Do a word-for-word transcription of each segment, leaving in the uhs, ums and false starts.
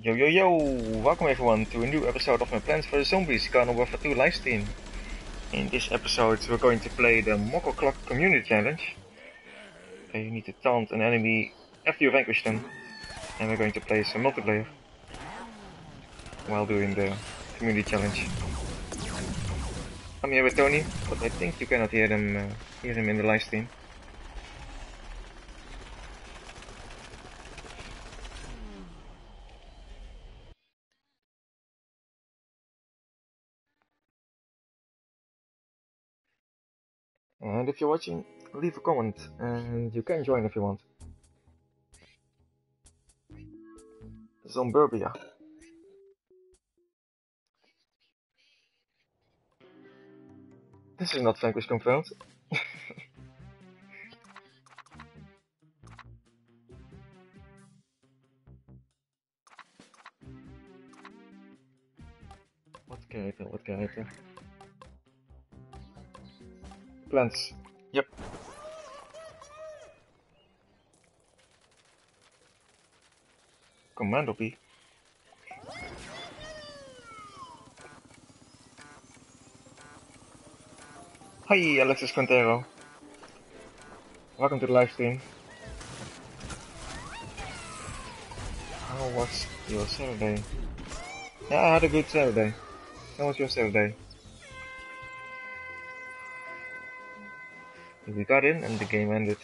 Yo yo yo, welcome everyone to a new episode of my Plants versus. Zombies Garden Warfare two livestream. In this episode we're going to play the Mock O' Clock community challenge. Okay, you need to taunt an enemy after you vanquish them. And we're going to play some multiplayer while doing the community challenge. I'm here with Tony, but I think you cannot hear them, uh, hear him in the livestream. And if you're watching, leave a comment and you can join if you want. Zomberbia. This is not Vanquish Confirmed. What character, what character? Plants. Yep. Commando P. Hi, Alexis Contero. Welcome to the live stream. How was your Saturday? Yeah, I had a good Saturday. How was your Saturday? We got in and the game ended.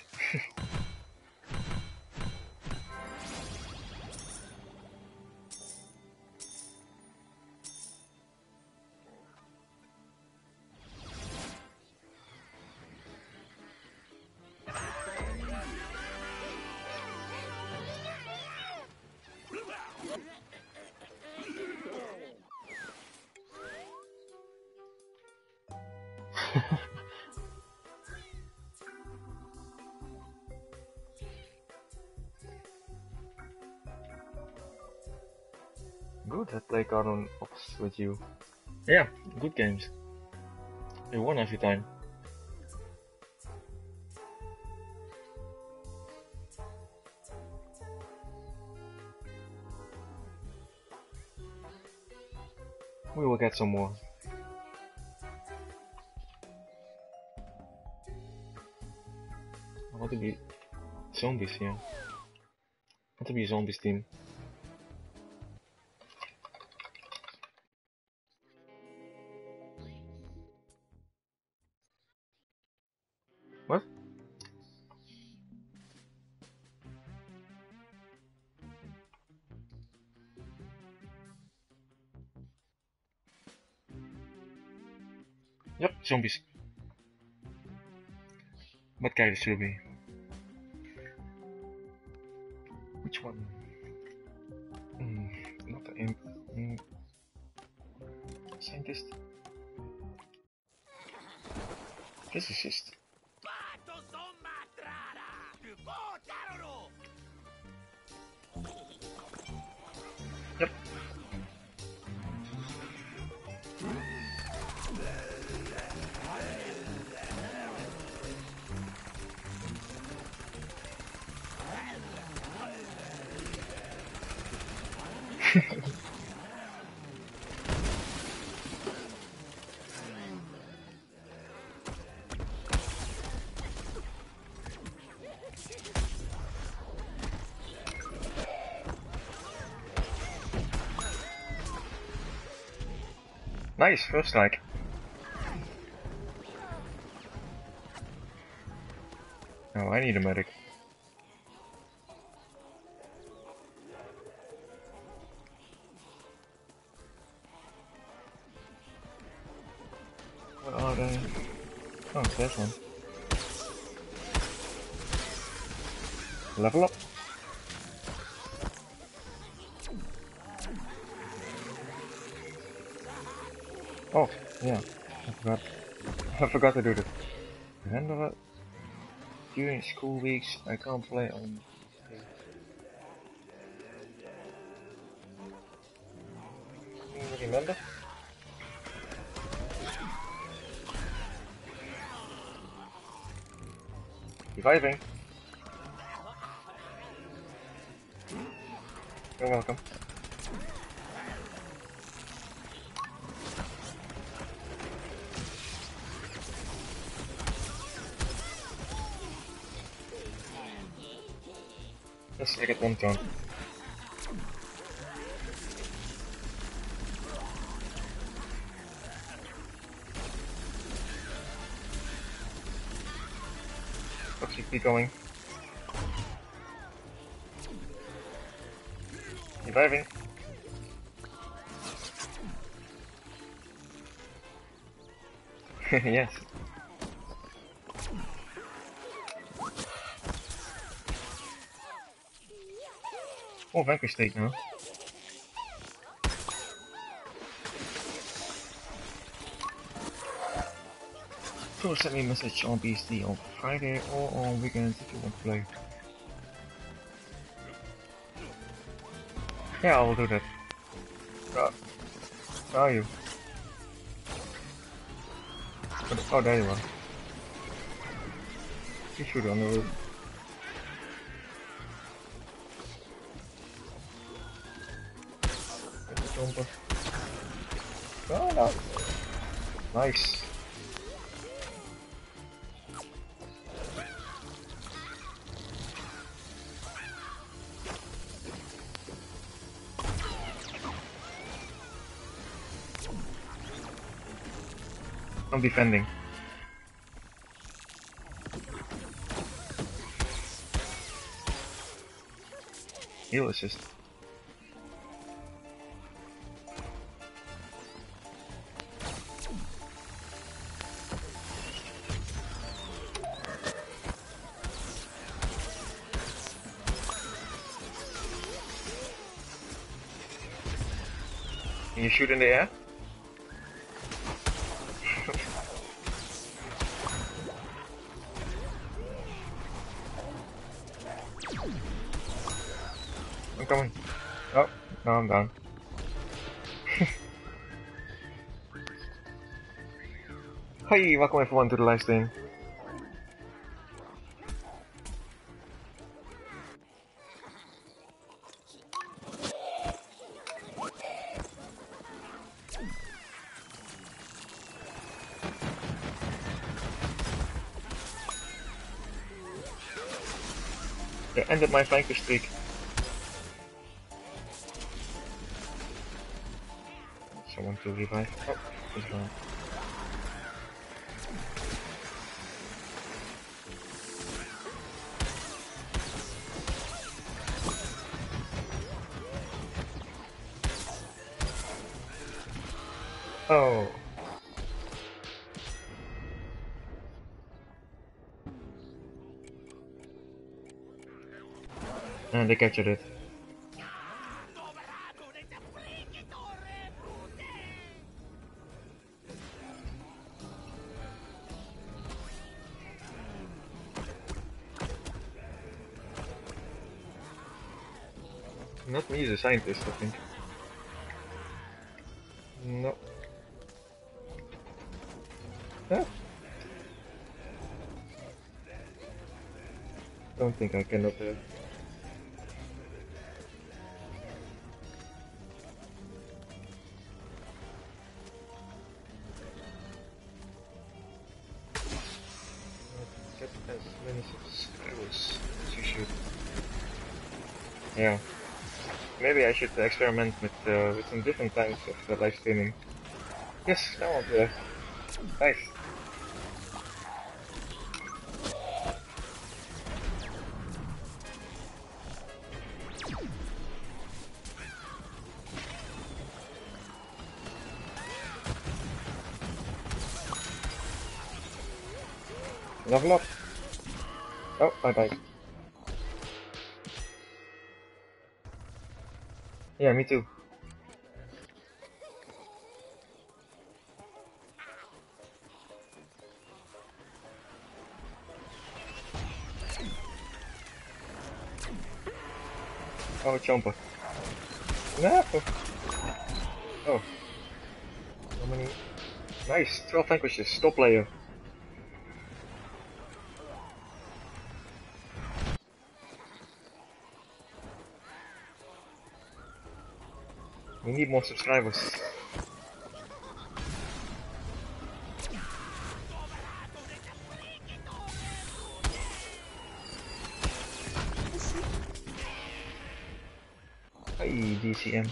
Garden Ops with you. Yeah, good games. They won every time. We will get some more. I want to be zombies here. Yeah. I want to be a zombies team. Zombies. What character should it be? Which one? Mm, not the imp. Mm. Scientist. Physicist. Yep. Nice, first strike. Oh, I need a medic. Where are they? Oh, there's one. Level up. Oh, yeah, I forgot. I forgot to do this. Remember that? During school weeks, I can't play on. Remember? Reviving. You're welcome. Let's make it one turn. Okay, keep going. Reviving. Yes. Oh, Vanquish take now. So send me a message on B S D on Friday or on weekends if you want to play. Yeah, I'll do that. Uh, where are you? Oh, there you are. P-Shooter on the roof. Oh, no. Nice. I'm defending. Heal assist. Can you shoot in the air? I'm coming. Oh, no, I'm down. Hi, welcome everyone to the live stream. Ended my Vanquish streak. Someone to revive. Oh, he's gone. Oh. And they captured it. Not me as a scientist, I think. No. Huh? Don't think I can up there. Yeah, maybe I should experiment with uh, with some different types of uh, live streaming. Yes, now I'm there. Nice. Level up. Oh, I died. Yeah, me too. Oh, Chomper. No! Oh. How many? Nice! twelve vanquishes, top player. We need more subscribers. Hey, D C M.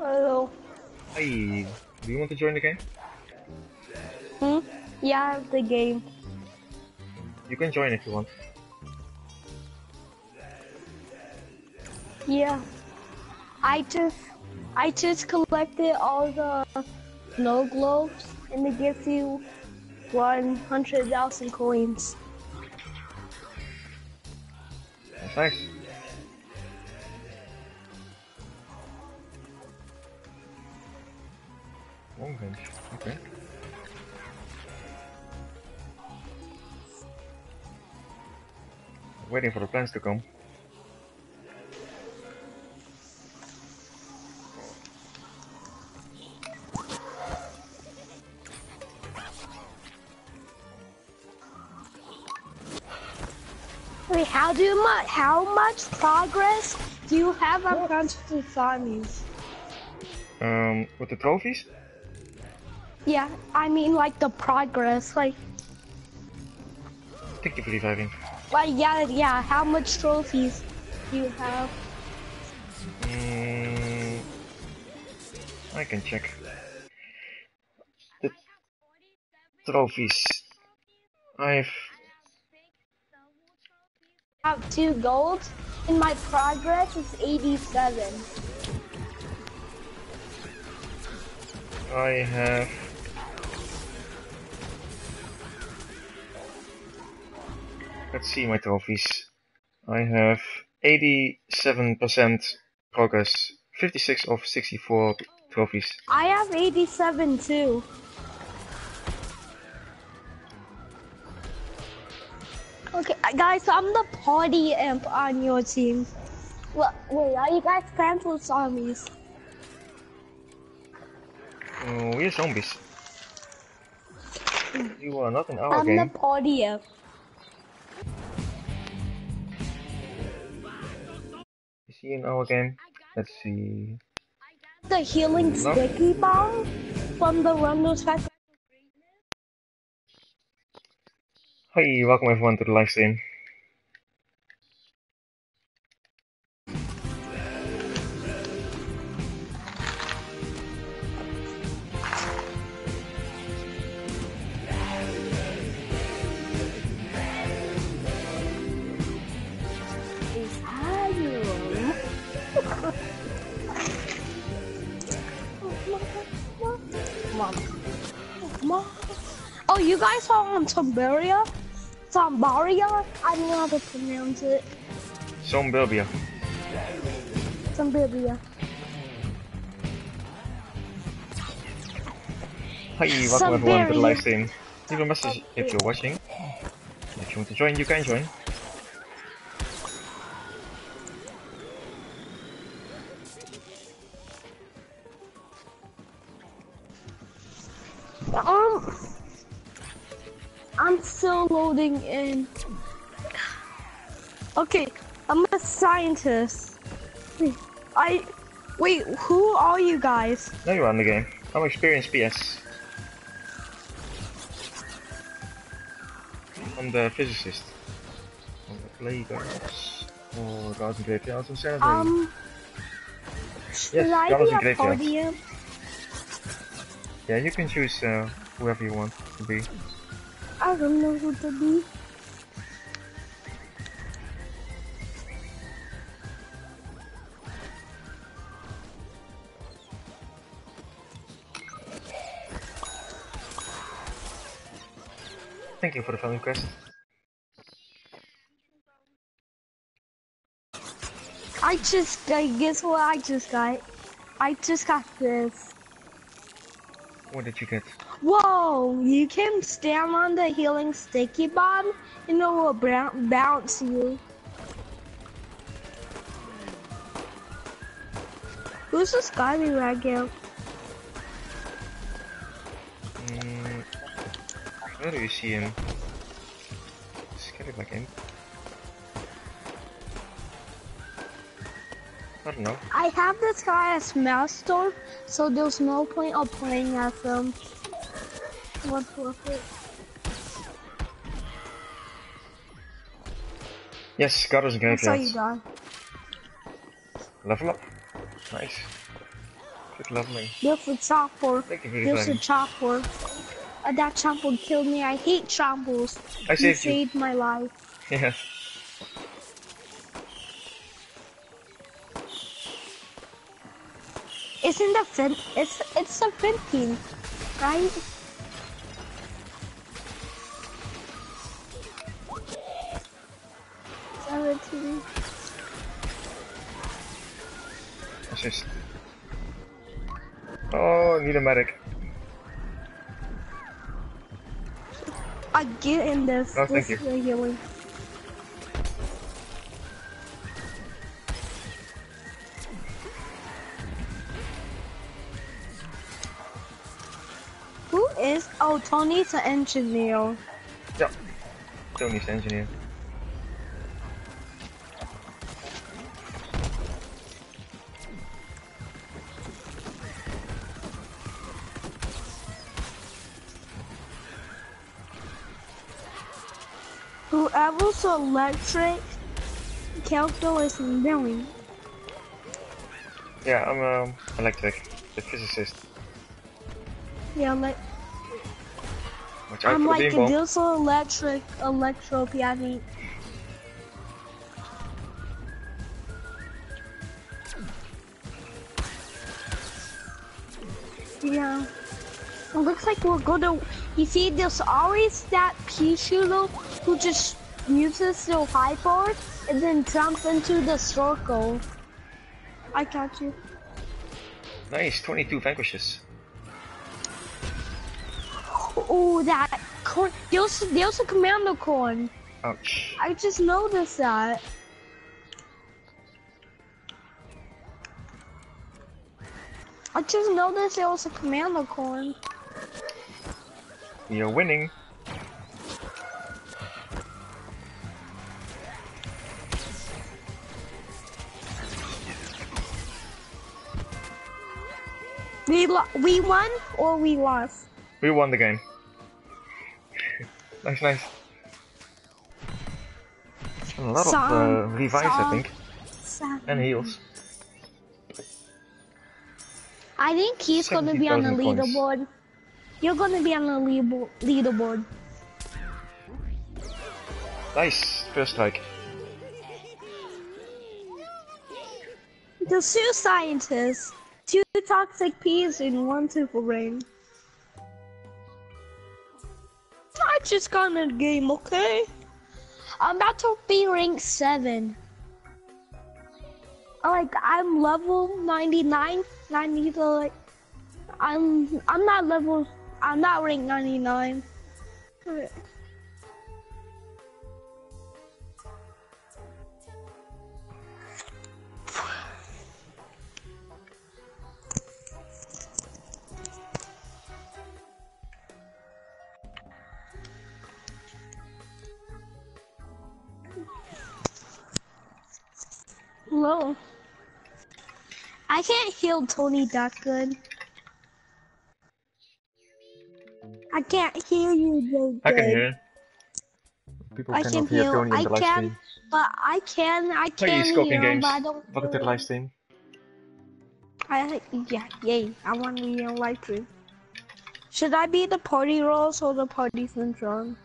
Hello. Hey, do you want to join the game? Hmm? Yeah, I have the game. You can join if you want. Yeah. I just I just collected all the snow globes and it gives you one hundred thousand coins. That's nice. One bench, okay. Waiting for the plants to come. Wait, how do you much? How much progress do you have on Plants versus. Zombies? Um, with the trophies? Yeah, I mean like the progress, like. Thank you for reviving. Well, yeah, yeah. How much trophies do you have? Mm, I can check. The trophies. I've. I have two gold, and my progress is eighty-seven. I have let's see my trophies. I have eighty-seven percent progress, fifty-six of sixty-four trophies. I have eighty-seven too. Okay, guys, I'm the party imp on your team. Well, wait, are you guys Plants versus. Zombies? Oh, we're zombies. You are not in our I'm game. I'm the party imp. Is he in our game? Let's see. The healing no. sticky bomb from the Runner's Factory. Hi, welcome everyone to the live stream. Oh, you guys are on Tuberia? Zomberbia? I don't know how to pronounce it. Zomberbia. Zomberbia. Hi, welcome everyone to the live stream. Leave a message if you're watching. If you want to join, you can join. Um, I'm still loading in. Okay, I'm a scientist. I wait. Who are you guys? No, you're on the game. I'm experienced P S. I'm the physicist. I'm the playgrounds or garden graveyards and sanitary. Um, should yes, I be a podium? Yeah, you can choose uh, whoever you want to be. I don't know who to be. Thank you for the friend request. I just, I guess what I just got. I just got this. What did you get? Whoa! You can stand on the healing sticky bomb and it will bounce you. Who's this guy right now? Mm, where do you see him? Let's get it back in. I don't know. I have this guy as master, so there's no point of playing at them. What's worth it? Yes, God is a graveyard. I saw you die. Level up. Nice. Keep leveling. There's a chopper. There's a chopper. Uh, that chopper killed me. I hate choppers. I saved you. saved my life. Yes. Isn't the fin? It's it's the fin team, right? seventeen. Let's just. Oh, I need a medic. I get in this. Oh, thank this you. Who is? Oh, Tony's an engineer. Yeah, Tony's an engineer. Whoever's electric character is doing. Yeah, I'm um, electric, the physicist. Yeah, like. Watch out I'm for like a diesel electric, electro P, I think. Yeah. It looks like we'll go to. You see, there's always that P-Shooter who just uses the high board and then jumps into the circle. I got you. Nice, twenty-two vanquishes. Oh, that corn. There's, there's a commando corn. Ouch. I just noticed that. I just noticed there was a commando corn. You're winning. We lo we won or we lost? We won the game. Nice, nice. A lot Song. of uh, revives, Song. I think, Song. and heals. I think he's gonna be on the leaderboard. Points. You're gonna be on the leader leaderboard. Nice, first strike. The two scientists. Two toxic peas in one super rain. I just got in the game, okay? I'm about to be rank seven. Like I'm level ninety-nine, and I need to like. I'm I'm not level. I'm not rank ninety-nine. Hello. I can't heal Tony that good. I can't heal you that good. I can hear. People I can hear Tony in the live stream. But I can, I can heal him, but I don't Look at the live stream. I, yeah, yay. I want to be on live stream. Should I be the party roles or the party syndrome?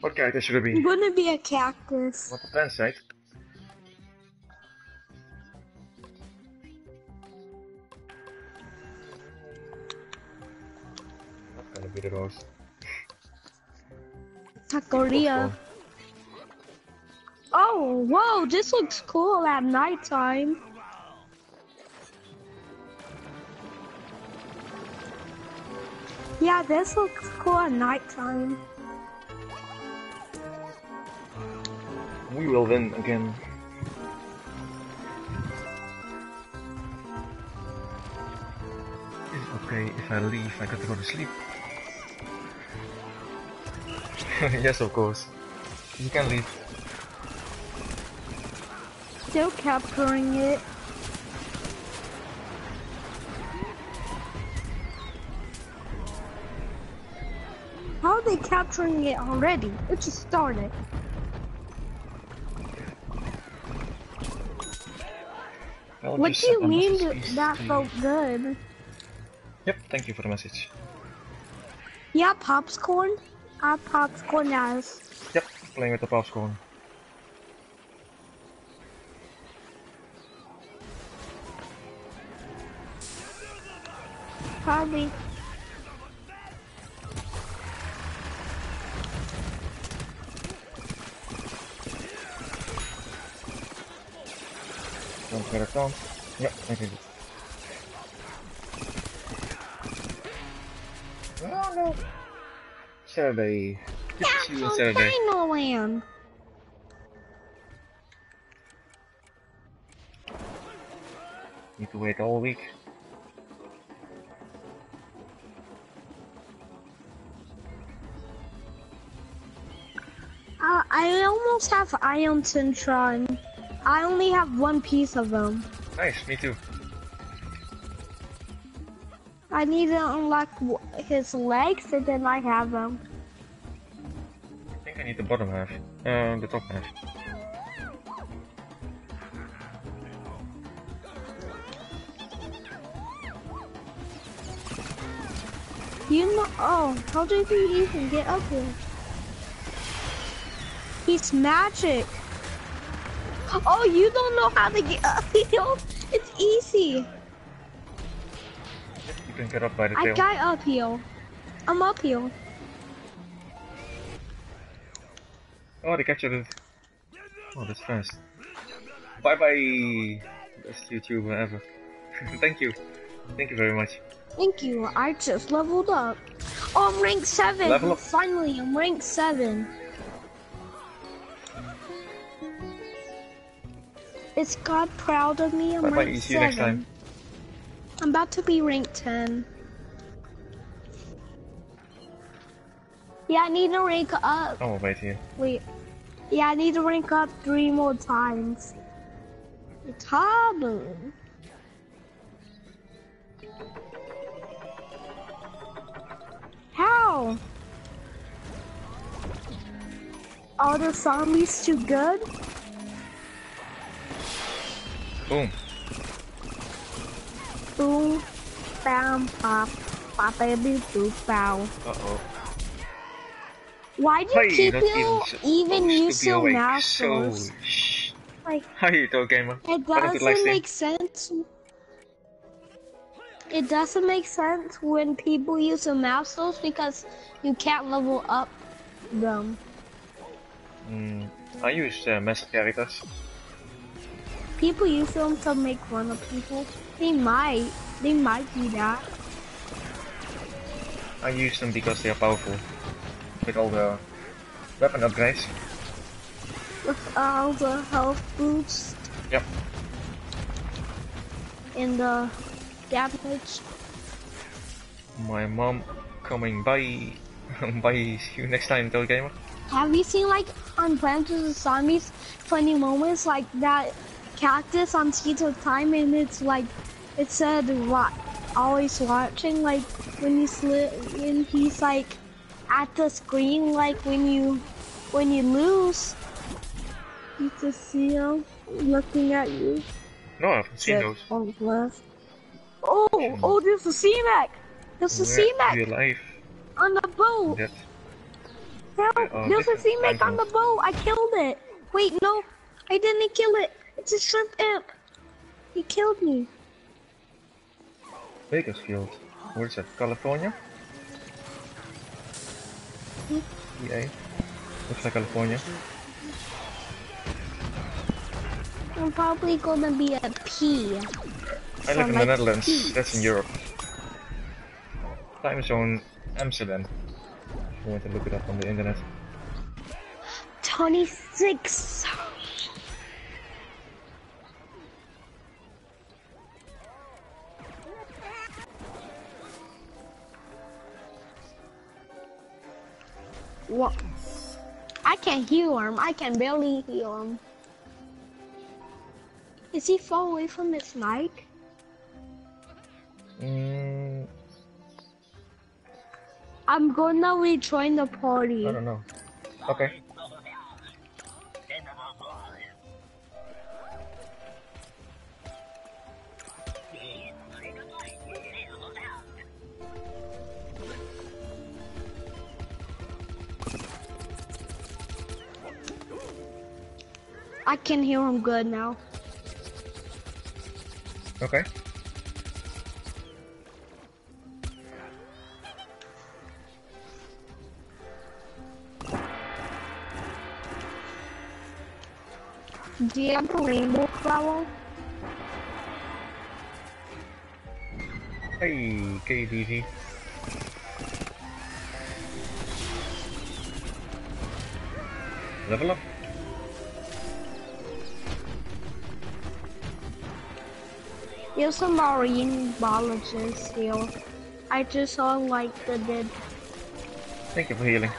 What character should it be? I'm gonna be a cactus. What the plan said? Not gonna be the rose. Tacoria. Oh, whoa! This looks cool at nighttime. Yeah, this looks cool at nighttime. We will win again. Is it okay if I leave? I got to go to sleep. Yes, of course. You can leave. Still capturing it. How are they capturing it already? It just started. I'll what do you mean that felt good? Yep, thank you for the message. Yeah, Popscorn? Our Popscorn has. Yep, playing with the Popscorn. Probably. Don't get it down. Yep, okay. Oh no! Saturday. That's on Saturday. Final land. Need to wait all week. Uh, I almost have Ion Centron. I only have one piece of them. Nice, me too. I need to unlock his legs and then I have them. I think I need the bottom half. Uh, the top half. You know, oh, how did he even get up here? He's magic. Oh, you don't know how to get up here. It's easy. You can get up by the tail. I got up here. I'm up here. Oh, they captured it. Oh, that's fast. Bye bye. Best YouTuber ever. Thank you. Thank you very much. Thank you. I just leveled up. Oh, I'm rank seven. Level up. Finally, I'm rank seven. Is God proud of me? I'm bye ranked bye. See you seven. Next time. I'm about to be ranked ten. Yeah, I need to rank up. Oh, wait here. Wait. Yeah, I need to rank up three more times. It's hard. How? Are the zombies too good? Boom. Boom, bam, pop, pop, baby, boom, bow. Uh oh. Why do you keep you even use your mouse? So shh. Like, how you doing, gamer? It doesn't make sense. It doesn't make sense when people use a mouse source because you can't level up them. Mm, I use uh, mouse characters. People use them to make fun of people. They might. They might do that. I use them because they are powerful. With all the weapon upgrades. With all the health boosts. Yep. And the damage. My mom coming by. Bye. See you next time, Toy Gamer. Have you seen like on Plants versus. Zombies funny moments like that? Cactus on Seeds of Time, and it's like it said wa always watching, like when you slip in, he's like at the screen, like when you when you lose you just see him looking at you. No, I haven't seen those. Oh, oh, there's a C-Mac, there's a C-Mac on the boat. Yes. Help, oh, there's a C-Mac on the boat. I killed it. Wait, no, I didn't kill it. It's a shrimp imp! He killed me! Bakersfield. Where is that? California? Mm hmm? E A. Looks like California. I'm probably gonna be a P. I so live in like the Netherlands. Peace. That's in Europe. Time zone Amsterdam. If you want to look it up on the internet. twenty-six! What? I can't heal him. I can barely heal him. Is he far away from his mic? Mm. I'm gonna rejoin the party. I don't know. Okay. I can hear him good now. Okay. Do you have the rainbow flower? Hey, K D V. Level up. There's a marine biologist here. I just saw like the dead. Thank you for healing.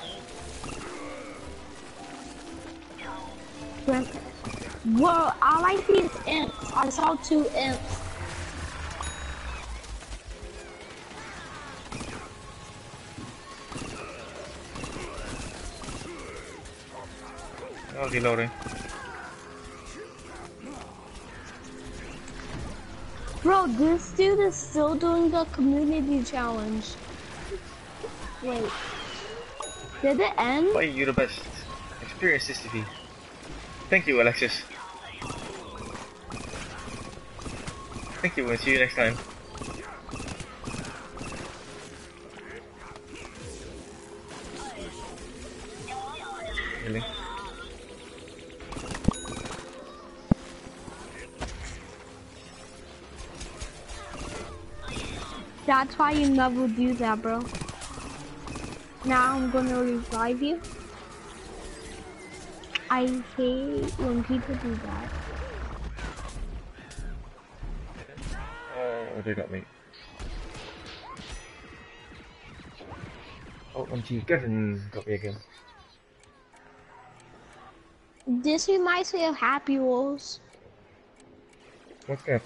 Whoa, all I see is imps. I saw two imps. Oh, reloading. Bro, this dude is still doing the community challenge. Wait. Did it end? Why are you the best? ExperienceThisTV. Thank you, Alexis. Thank you, we'll see you next time. Really? That's why you never do that, bro. Now I'm gonna revive you. I hate when people do that. Oh, they got me. Oh, O M G, Kevin got me again. This reminds me of Happy Wheels. What's that?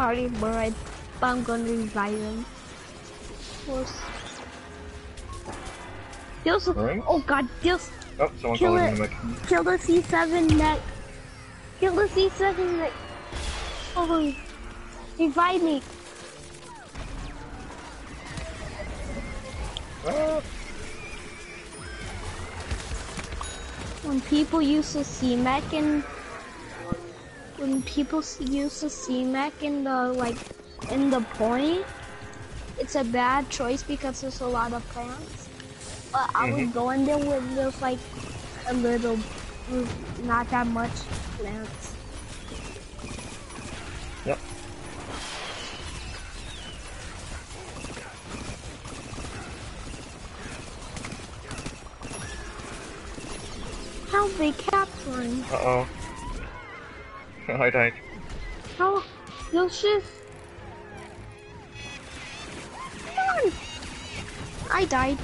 Sorry, but I'm gonna revive him. There's a, oh god, there's oh, someone kill calling it, kill the C seven mech, kill the C seven mech. Oh, revive me. Oh. When people use the C-Mac and When people use the C-Mac in the, like, in the point, it's a bad choice because there's a lot of plants. But I would go in there with just, like, a little, not that much plants. Yep. How's they capturing? Uh-oh. I died. Oh, no shit. Come on. I died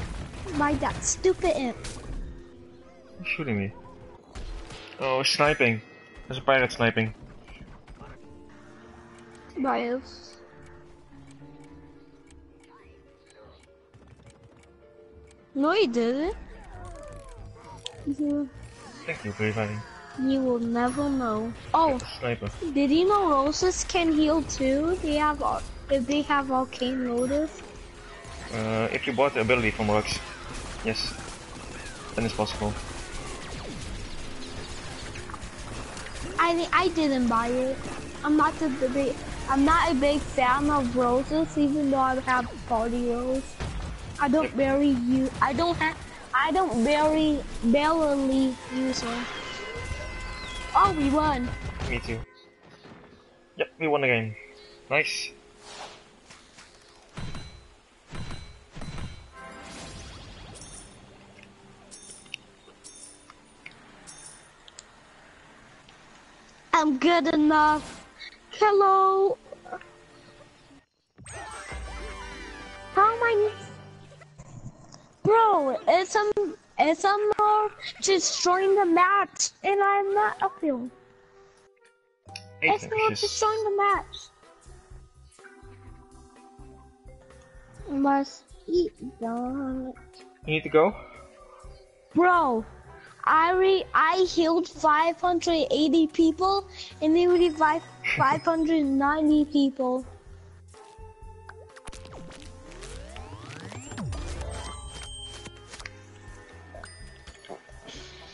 by that stupid imp. Who's shooting me? Oh, sniping. There's a pirate sniping. Bios. No, he didn't. Yeah. Thank you for reviving. You will never know. Oh, sniper. Did you know roses can heal too? They have, did they have Archangelotus? Uh, if you bought the ability from Rux, yes, then it's possible. I I didn't buy it. I'm not the big, I'm not a big fan of roses, even though I have party rose. I don't yep. barely use. I don't have. I don't barely barely use them. Oh, we won. Me too. Yep, we won the game. Nice. I'm good enough. Hello. How am I? Bro, it's um. It's I'm not destroying the match, and I'm not up here. It's not destroying the match. Must eat that. You need to go? Bro, I re I healed five hundred eighty people, and they revived five hundred ninety people.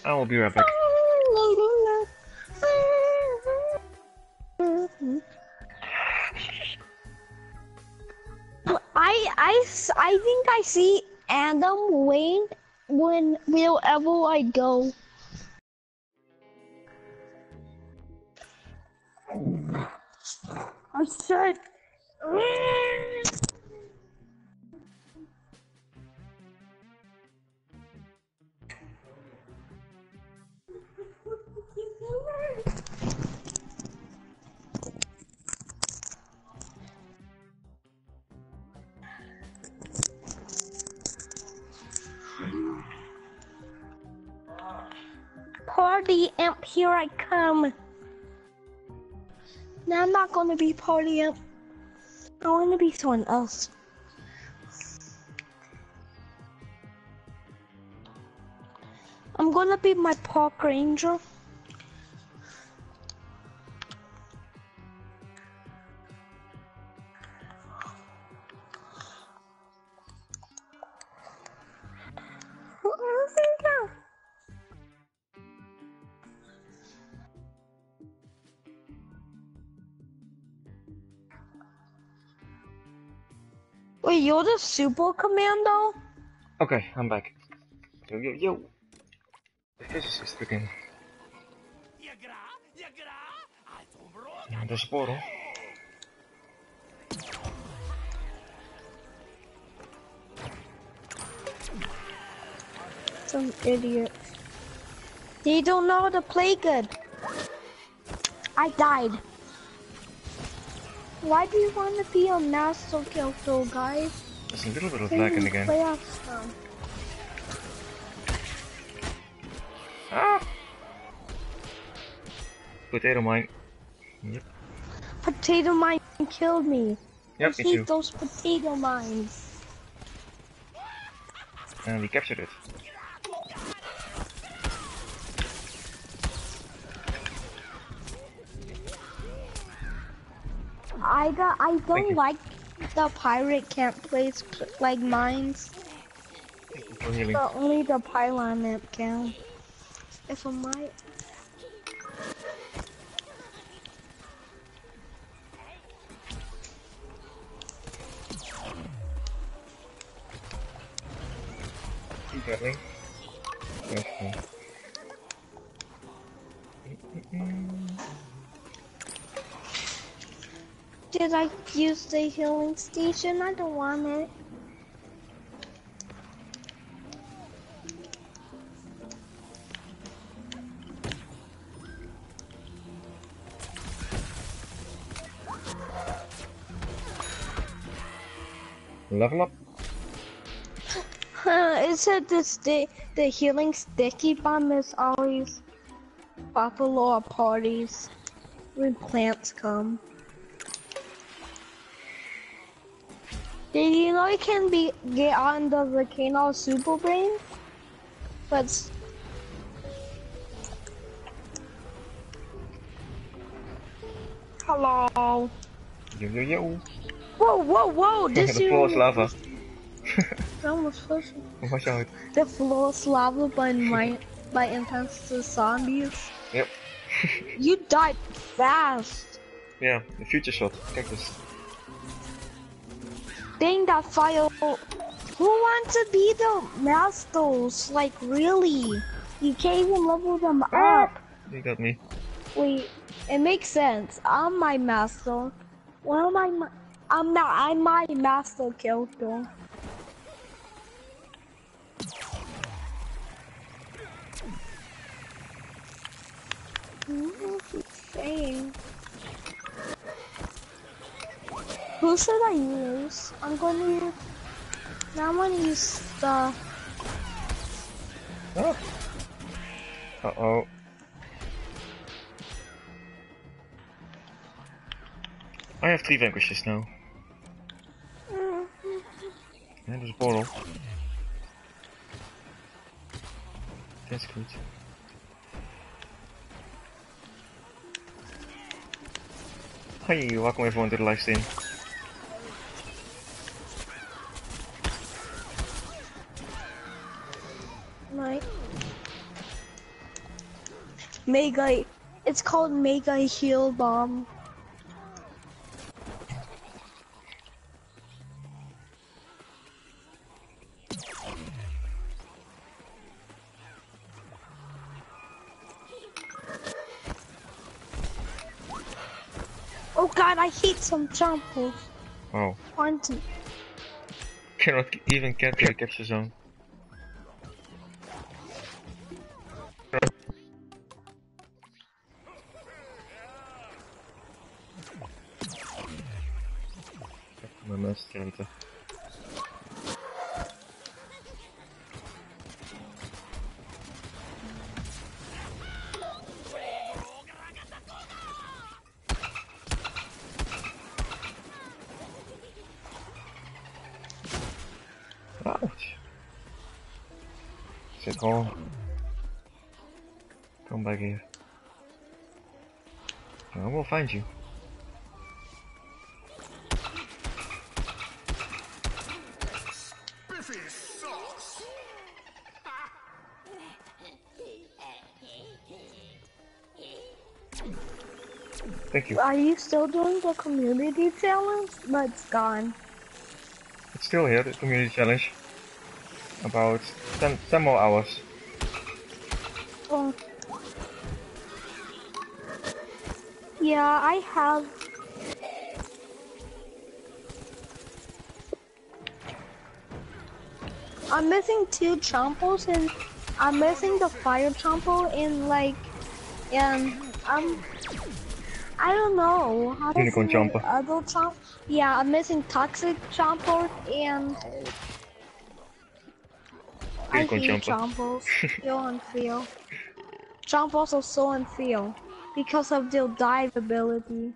I will be right back. I I I think I see Adam Wayne when wherever I go. I'm sick. Party amp, here I come. Now I'm not gonna be party amp. I wanna be someone else. I'm gonna be my park ranger. Wait, you're the super commando? Okay, I'm back. Yo, yo, yo. This is the game. And there's a portal. Some idiot. They don't know how to play good. I died. Why do you want to be a master kill though, guys? There's a little bit of lag in the game. Ah! Potato mine. Yep. Potato mine killed me. Yep, I me hate too. Those potato mines. And we captured it. I don't, I don't like the pirate camp place like mines. Really? But only the pirate map can. If I might. Exactly. Okay. Did I use the healing station? I don't want it. Level up. It said this the the healing sticky bomb is always popular at parties when plants come. Did you know it can be get on the volcano super brain? But hello. Yo yo yo. Whoa whoa whoa! This the floor is lava. Almost pushed. Watch out. The floor is lava by my by intense to zombies. Yep. You died fast. Yeah, the future shot. Check this. Dang that fire! Who wants to be the masters? Like really? You can't even level them up. You got me. Wait, it makes sense. I'm my master. Why am I? Ma I'm not. I'm my master character. What is he saying? Who should I use? I'm gonna use. Now I'm gonna use the. Oh. Uh oh. I have three vanquishes now. And there's a portal. That's good. Hi, welcome everyone to the live stream. Mike. Mega. It's called Mega Heal Bomb. Oh god, I hate some trample. Oh. Aren't you? Cannot even get to the capture zone. My mouse can't. Oh. Come back here. I will find you. Thank you. Are you still doing the community challenge? That's gone. It's still here, the community challenge. About ten, ten more hours. Oh. Yeah, I have. I'm missing two chompos and I'm missing the fire chompo and like, and I'm. I don't know. How Unicorn chompo. Other chomp. Yeah, I'm missing toxic chompo and. I hate chompos. Feel unfeel. Chompos are so unfeel because of their dive ability.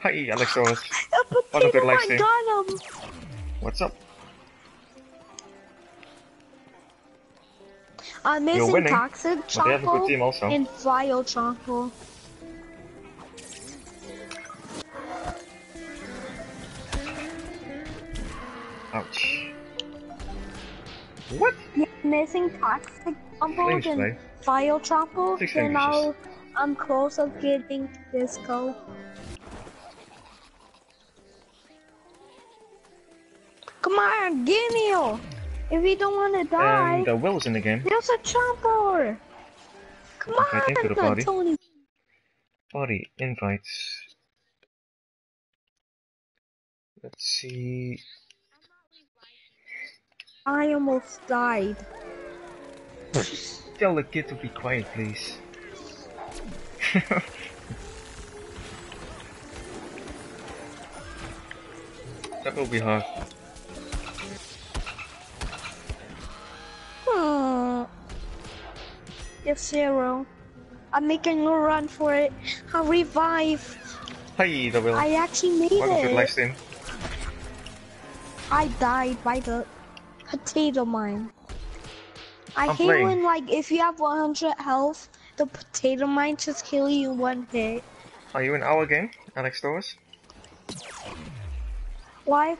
Hi, Alexis. Welcome to the live stream. What's up? I'm missing toxic chompo and fire chompo. Ouch. What? You're missing toxic chompos and fire chompos, and now I'm close to getting disco. Come on, Gimio! If you don't want to die, and the Will's in the game. There's a chomper. Come on, to the party. Tony. Party invites. Let's see. I almost died. Tell the kid to be quiet, please. That will be hard. Hmm. Yes, zero. I'm making a run for it. I'll revive. Hi, the Will. I actually made Welcome it. To I died by the. Potato mine. I I'm hate playing. When like if you have one hundred health, the potato mine just kill you one hit. Are you in our game, Alex Torres? Why?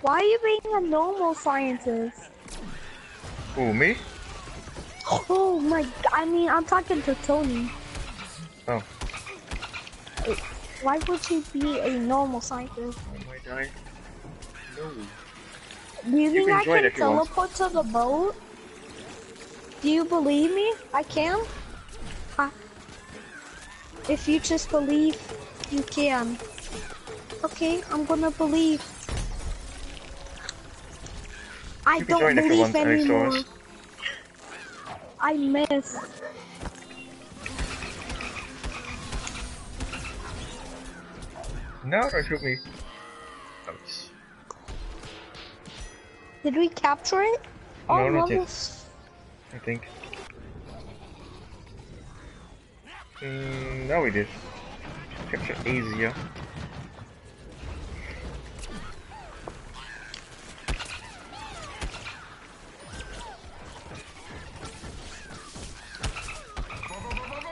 Why are you being a normal scientist? Who, me? Oh my! I mean, I'm talking to Tony. Oh. Why would you be a normal scientist? Oh my god! No. Do you, you think can I can teleport to the boat? Do you believe me? I can? I... If you just believe, you can. Okay, I'm gonna believe. I you don't believe anymore. I miss. No, don't shoot me. Oops. Did we capture it? No, oh, not yet. I think. Mm, no, we did. Capture Asia.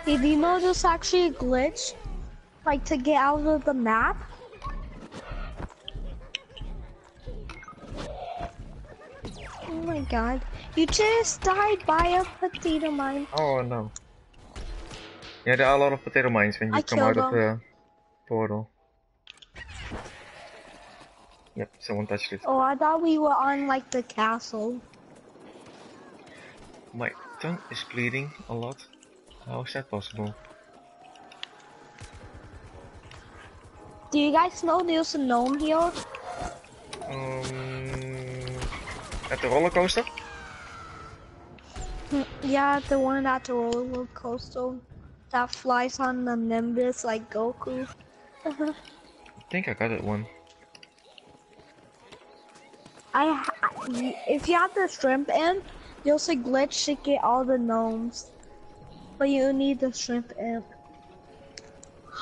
Did you know there's actually a glitch like to get out of the map. Oh my god. You just died by a potato mine. Oh no. Yeah, there are a lot of potato mines when you I come out them. of the portal. Yep, someone touched it. Oh, I thought we were on like the castle. My tongue is bleeding a lot. How is that possible? Do you guys know there's a gnome here? Um, at the roller coaster? Yeah, the one at the roller coaster that flies on the Nimbus like Goku. I think I got it one. I ha if you have the shrimp in, you'll see glitch to get all the gnomes. But you need the shrimp imp.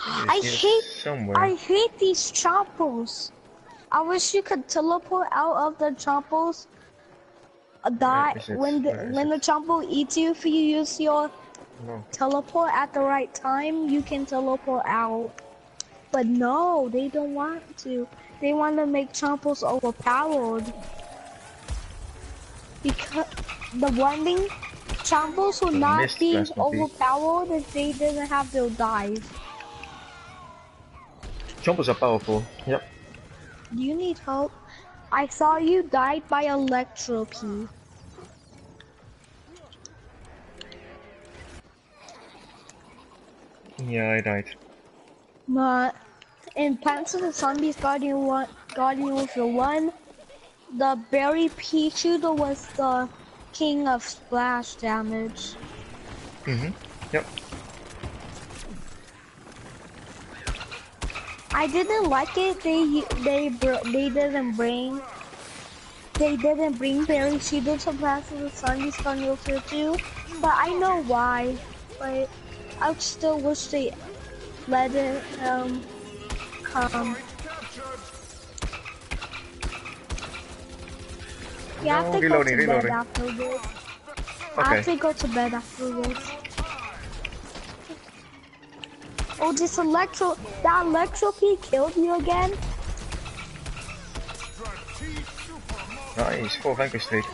I hate somewhere. I hate these chompos. I wish you could teleport out of the chompos. That when the when the chompo eats you, if you use your no. teleport at the right time, you can teleport out. But no, they don't want to. They want to make chompos overpowered. Because the one thing. Chompos will not be overpowered if they didn't have their dive. Chompos are powerful, yep. You need help. I saw you died by Electro P. Yeah, I died. But in Plants versus. Zombies Guardian one, Guardian Warfare one, the berry P-Shooter was the king of splash damage. Mm-hmm. Yep. I didn't like it. They they they didn't bring they didn't bring Barry Shield to Plants versus. Zombies Garden Warfare two, but I know why. But I still wish they let it um come. You no, have to reloading, go to reloading. bed after this. Okay. I have to go to bed after this. Oh, this electro, that electro P killed you again? Nice, full Vanquish streak.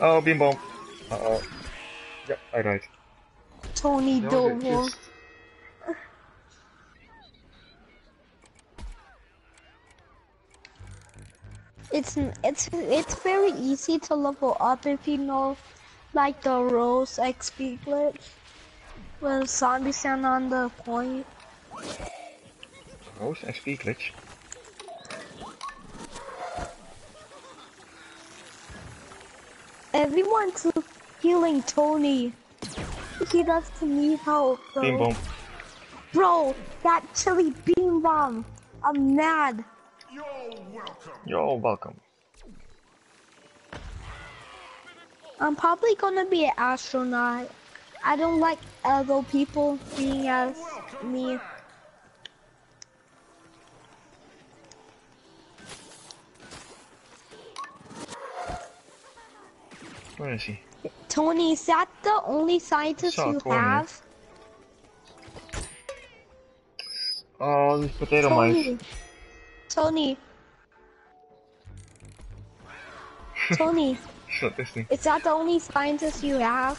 Oh, beam bomb. Uh oh. Yep, I died. Tony no, Domo. It's it's it's very easy to level up if you know, like the Rose X P glitch, when zombies stand on the point. Rose X P glitch. Everyone's healing Tony. He doesn't need help. Bro. Beam bomb. Bro, that chili beam bomb. I'm mad. You're welcome. You're welcome. I'm probably gonna be an astronaut. I don't like other people being as me. Where is he? Tony, is that the only scientist you have? Oh, these potato mines. Tony. Tony. It's not Disney. Is that the only scientist you have?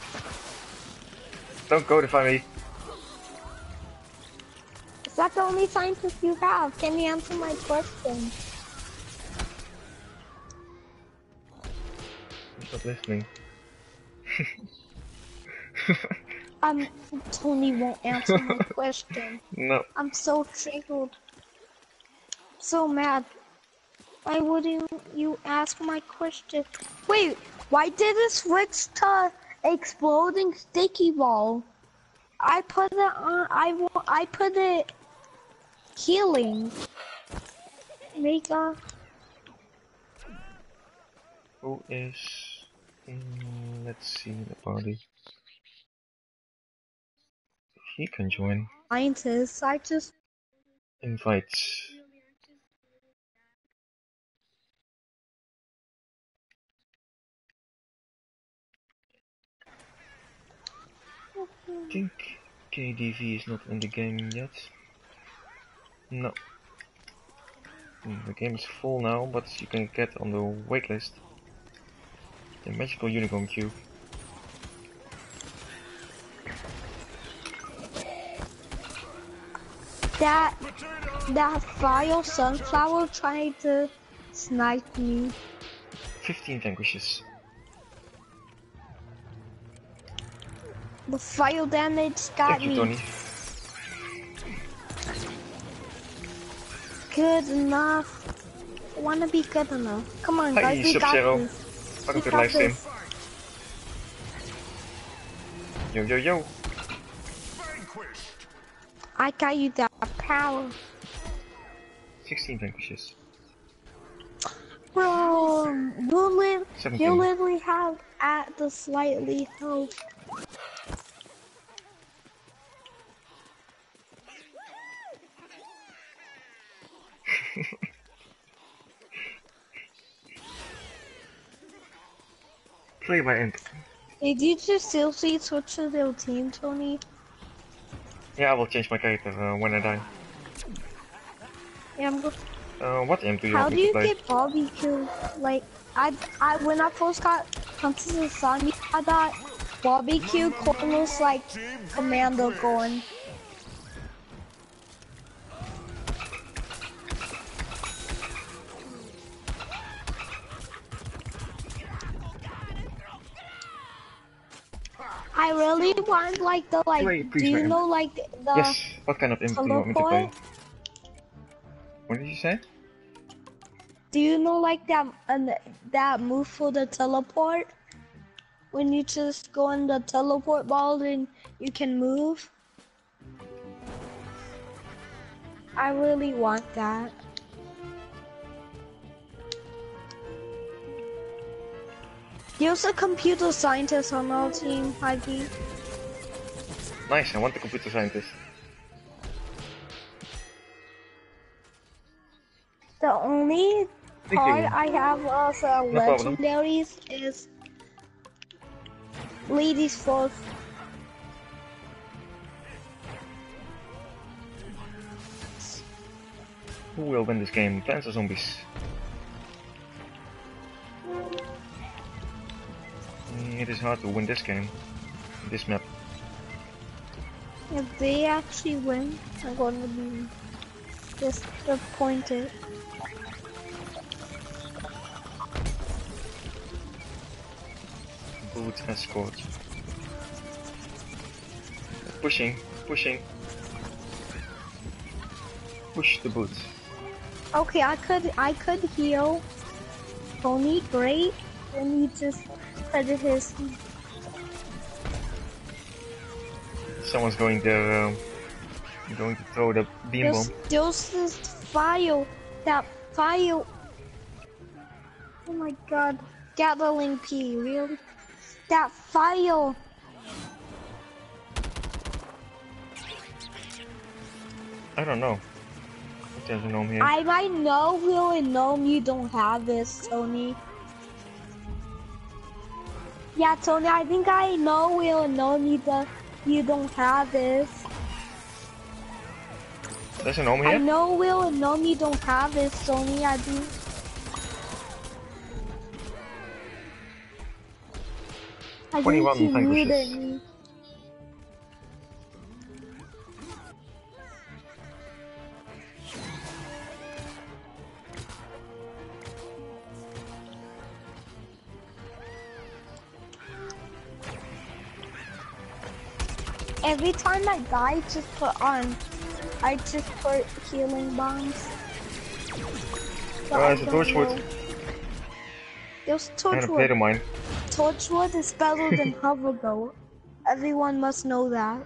Don't codify me. Is that the only scientist you have? Can you answer my question? It's not listening. um, Tony won't answer my question. No. I'm so triggered. So mad. Why wouldn't you ask my question? Wait, why did it switch to exploding sticky ball? I put it on. I I put it healing. Mega. Who is? In, let's see the party. He can join. Scientists, I just invites. think K D V is not in the game yet. No. The game is full now, but you can get on the waitlist. The magical unicorn cube. That that vile sunflower trying to snipe me. Fifteen vanquishes. The fire damage got you, me. Tony. Good enough. I wanna be good enough. Come on, guys, we got this. Welcome to the live stream. Yo yo yo. I got you that power. Sixteen vanquishes. Bro, you, li you literally have at the slightly health. Play by end. Did you just seriously switch to your team, Tony? Yeah, I will change my character uh, when I die. Yeah, I'm go uh, what aim do you How do you play? Get Bobby killed? Like, I, I, when I first got Plants versus. Zombies, I got barbecue corners like Commando going. I really want like the like. Wait, do you know like the? Yes. What kind of imp do you want me to play? What did you say? Do you know like that and uh, that move for the teleport? When you just go in the teleport ball and you can move. I really want that. There's a computer scientist on our team, Heidi. Nice, I want the computer scientist. The only part I have of uh, no legendaries problem. Is ladies first. Who will win this game, Plants or Zombies? It is hard to win this game, this map. If they actually win, I'm going to be disappointed. Boot escort. Pushing, pushing. Push the boot. Okay, I could, I could heal Tony. Great, and he just. His. Someone's going there. Um, going to throw the beam bomb. There's this file. That file. Oh my god. Gatling P. Really? That file. I don't know. It doesn't know me. I might know really know you don't have this, Tony. Yeah, Tony, I think I know we'll know me that you don't have this. There's an Omi. I know we'll know me don't have this, Tony, I do. I twenty-one think he muted me. Every time I die, just put on. I just put healing bombs. But oh, there's a torchwood. There's torchwood. Mine. Torchwood is better than hover though. Everyone must know that.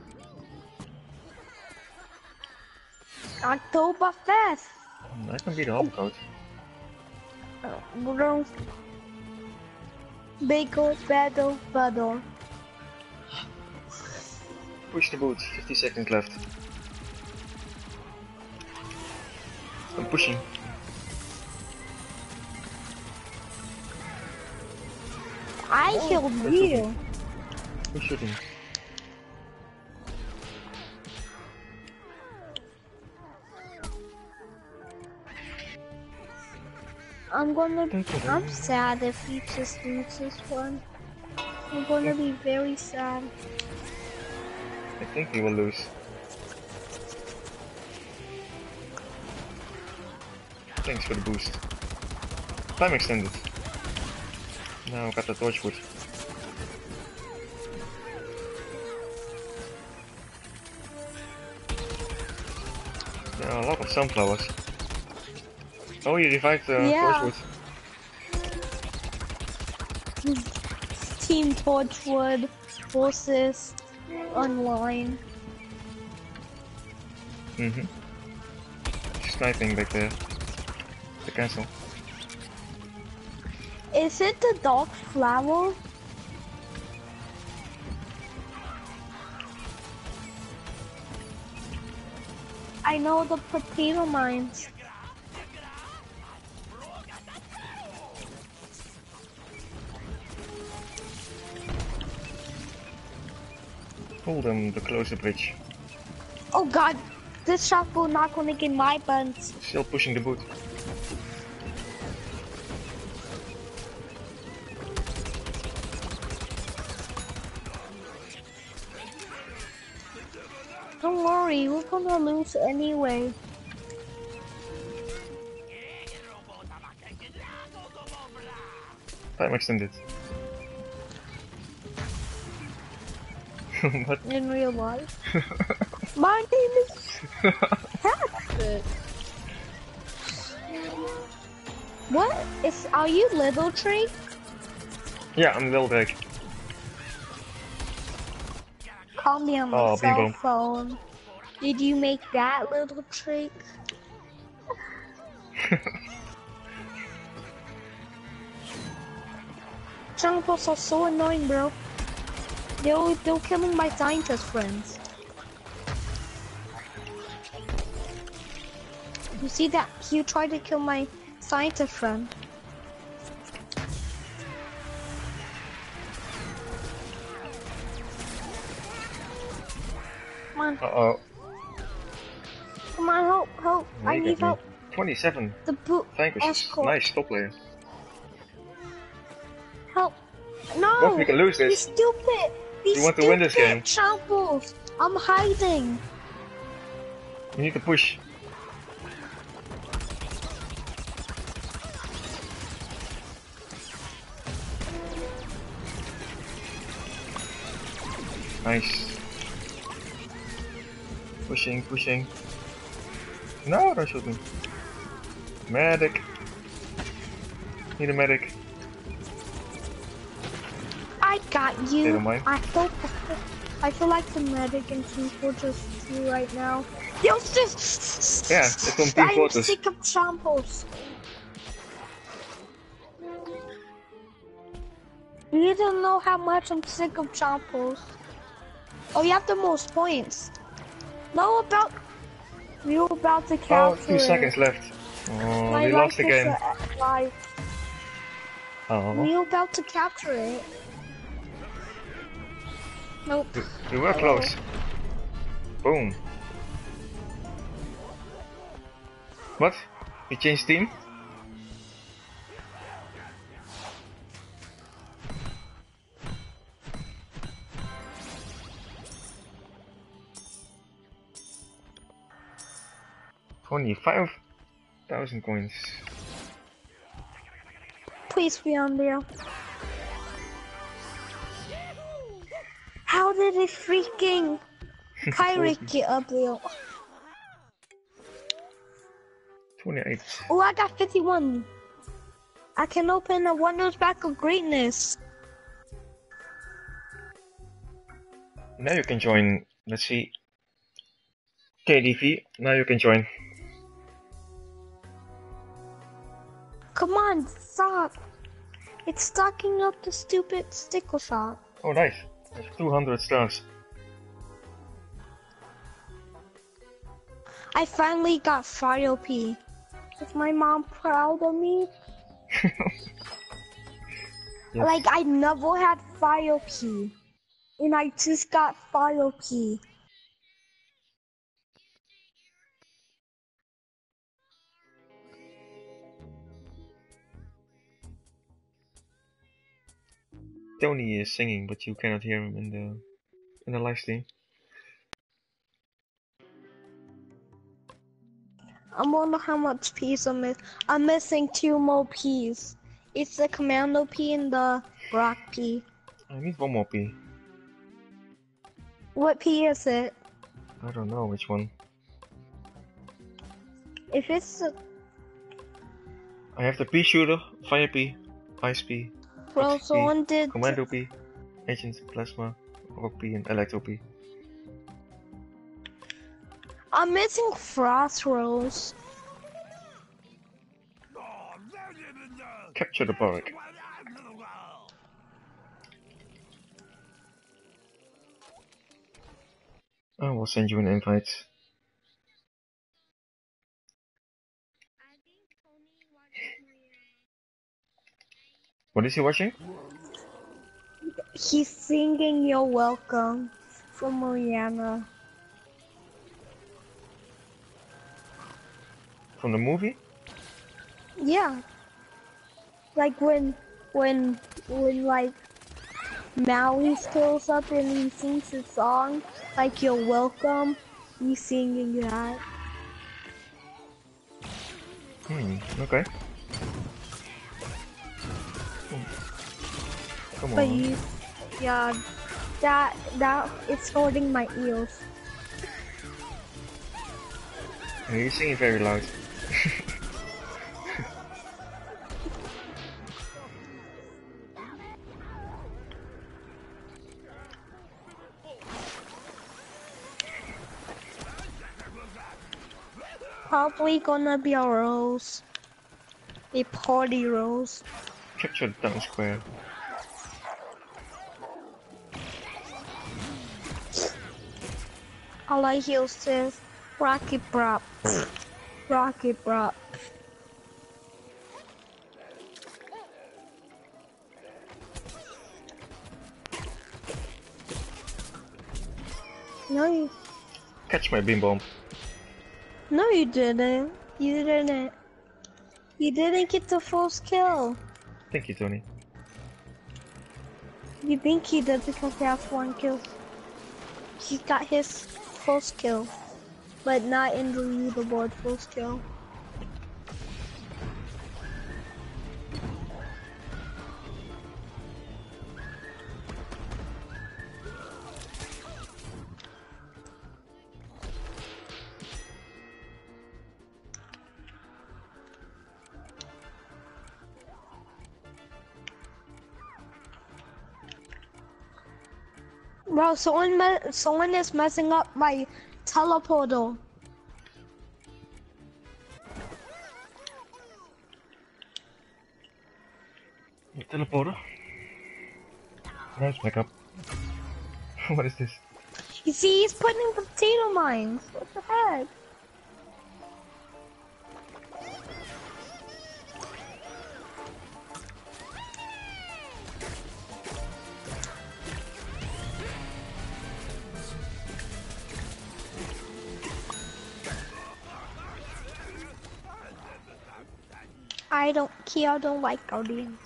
Oktoberfest. That can be the hoverboat. Bro. Bagel, battle, battle. Push the boot, fifty seconds left. I'm pushing. I killed you. Who's shooting? I'm gonna. I'm sad if he just loses this one. I'm gonna be very sad. I think he will lose. Thanks for the boost. Time extended. Now got the torchwood. There are a lot of sunflowers. Oh, you revived the yeah. Torchwood. Team Torchwood forces online. Mhm. Sniping back there. The castle. Is it the dark flower? I know the potato mines. Hold them to close the bridge. Oh god, this shot will not gonna get my buns. Still pushing the boot. Don't worry, we're gonna lose anyway. Time extended. What? In real life. My name is Patrick. What is? Are you Little Drake? Yeah, I'm Little Drake. Call me on my oh, cell people. phone. Did you make that little trick? Jungle bots are so annoying, bro. They're, they're killing my scientist friends. You see that? You tried to kill my scientist friend. Come on. Uh-oh. Come on, help, help. Look, I need help. twenty-seven. The boot. Vanquish. Nice, top player. Help. No! Both we can lose this. Be stupid. Be you want stupid. to win this game. Shambles. I'm hiding. You need to push. Nice. Pushing, pushing. No, don't shoot me. Medic. Need a medic. I got you. They don't mind. I feel, I feel like the medic in Team Fortress two right now. Yo, just. Yeah, it's from Team Fortress. I'm sick of tramples. You don't know how much I'm sick of tramples. Oh, you have the most points. No, about you about to count. Oh, two seconds left. Oh, My we lost the game. Life. Oh. We were about to capture it. Nope. We were close. Oh. Boom. What? You changed team? twenty-five thousand coins. Please be on there. How did a freaking pirate get up there? twenty-eight. Oh, I got fifty-one. I can open a wonders back of greatness. Now you can join, let's see, K D V. Now you can join. Come on, stop! It's stocking up the stupid sticker shop. Oh, nice! That's two hundred stars. I finally got Fire P. Is my mom proud of me? Yes. Like, I never had Fire P. And I just got Fire P. Tony is singing, but you cannot hear him in the in the live stream. I wonder how much P's I'm missing. I'm missing two more P's. It's the Commando P and the Rock P. I need one more P. What P is it? I don't know which one. If it's the... I have the P-Shooter, Fire P, Ice P, well, Rux someone P, did Commando P, Agent Plasma, Rock P and Electro P. I'm missing Frost Rose. Capture the barrack. I will send you an invite. What is he watching? He's singing "You're Welcome" from Moana. From the movie? Yeah. Like when, when, when like Maui fills up and he sings his song, like "You're Welcome," he's singing that. Hmm. Okay. Come on. But you, yeah, that that it's hurting my ears. Oh, you're singing very loud. Probably gonna be a rose, a party rose. Capture the town square. All I hear says rocket prop, rocket prop. No, you catch my beam bomb. No, you didn't. You didn't. You didn't get the first kill. Thank you, Tony. You think he did because he has one kill. He got his first kill, but not in the leaderboard first kill. Bro, someone, me someone is messing up my teleporter. The teleporter? Nice back up. What is this? You see, he's putting in potato mines. What the heck? I don't care, I don't like Guardians.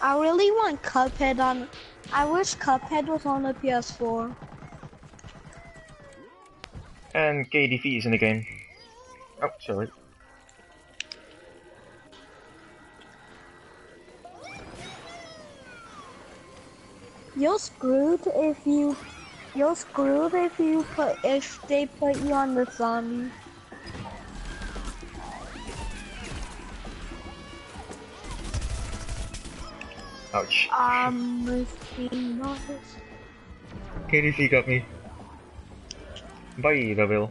I really want Cuphead on. I wish Cuphead was on the P S four. And K D V is in the game. Oh, sorry. You're screwed if you. You're screwed if you put if they put you on the zombie. Ouch. Um, K D C got me. Bye, Devil.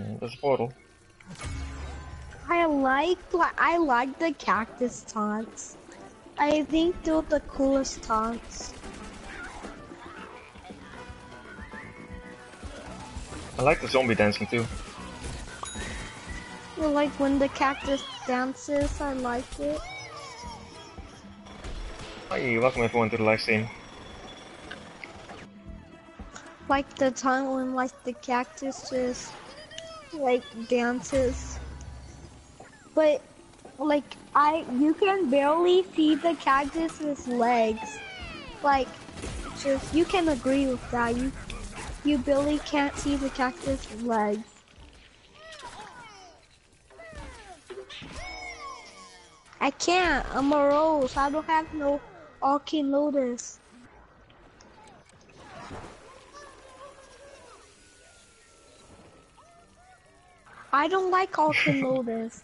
Mm, there's a portal. I like, I like the cactus taunts. I think they're the coolest taunts. I like the zombie dancing too. Well, like when the cactus dances, I like it. Hi, welcome everyone to the live stream. Like the time when like the cactus just like dances. But like I you can barely see the cactus's legs. Like just you can agree with that. You you barely can't see the cactus's legs. I can't, I'm a rose, I don't have no Archangelotus. I don't like Archangelotus.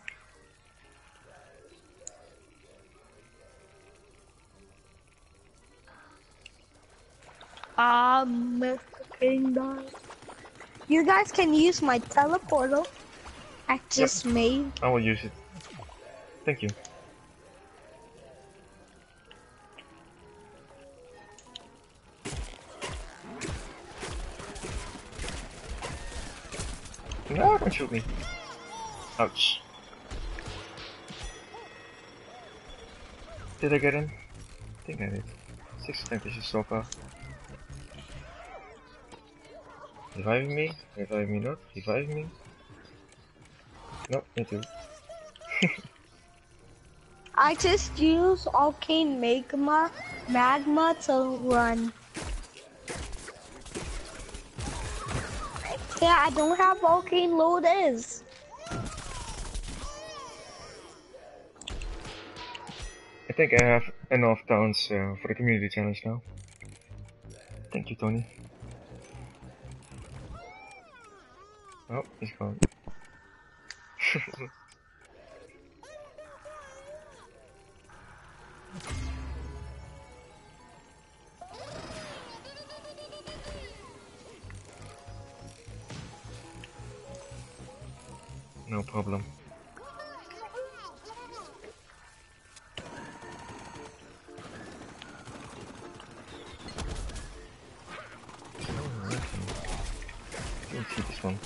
Ah, Mister Kingdine. You guys can use my teleporter. I just yep. made. I will use it. Thank you. No, don't shoot me. Ouch. Did I get in? I think I did. Six temperatures so far. Reviving me, revive me not, revive me. Nope, me too. I just use arcane magma, magma to run. Yeah, I don't have Archangelotus. I think I have enough talents uh, for the community challenge now. Thank you, Tony. Oh, he's gone. No problem. Let's see this one.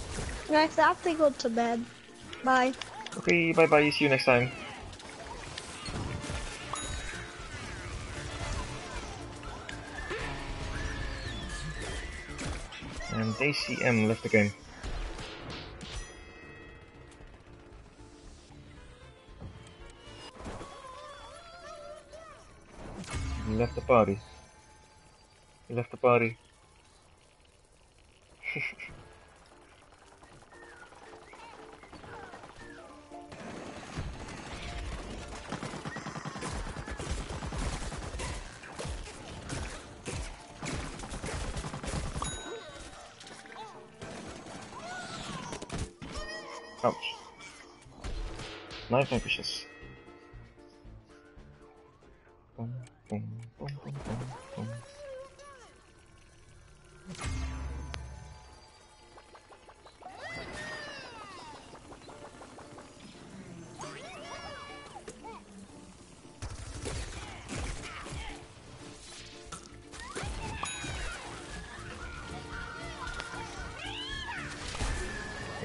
Guys, I have to go to bed. Bye. Okay, bye bye. See you next time. And D C M left the game. He left the party. He left the party. Ouch. Nine ambitious.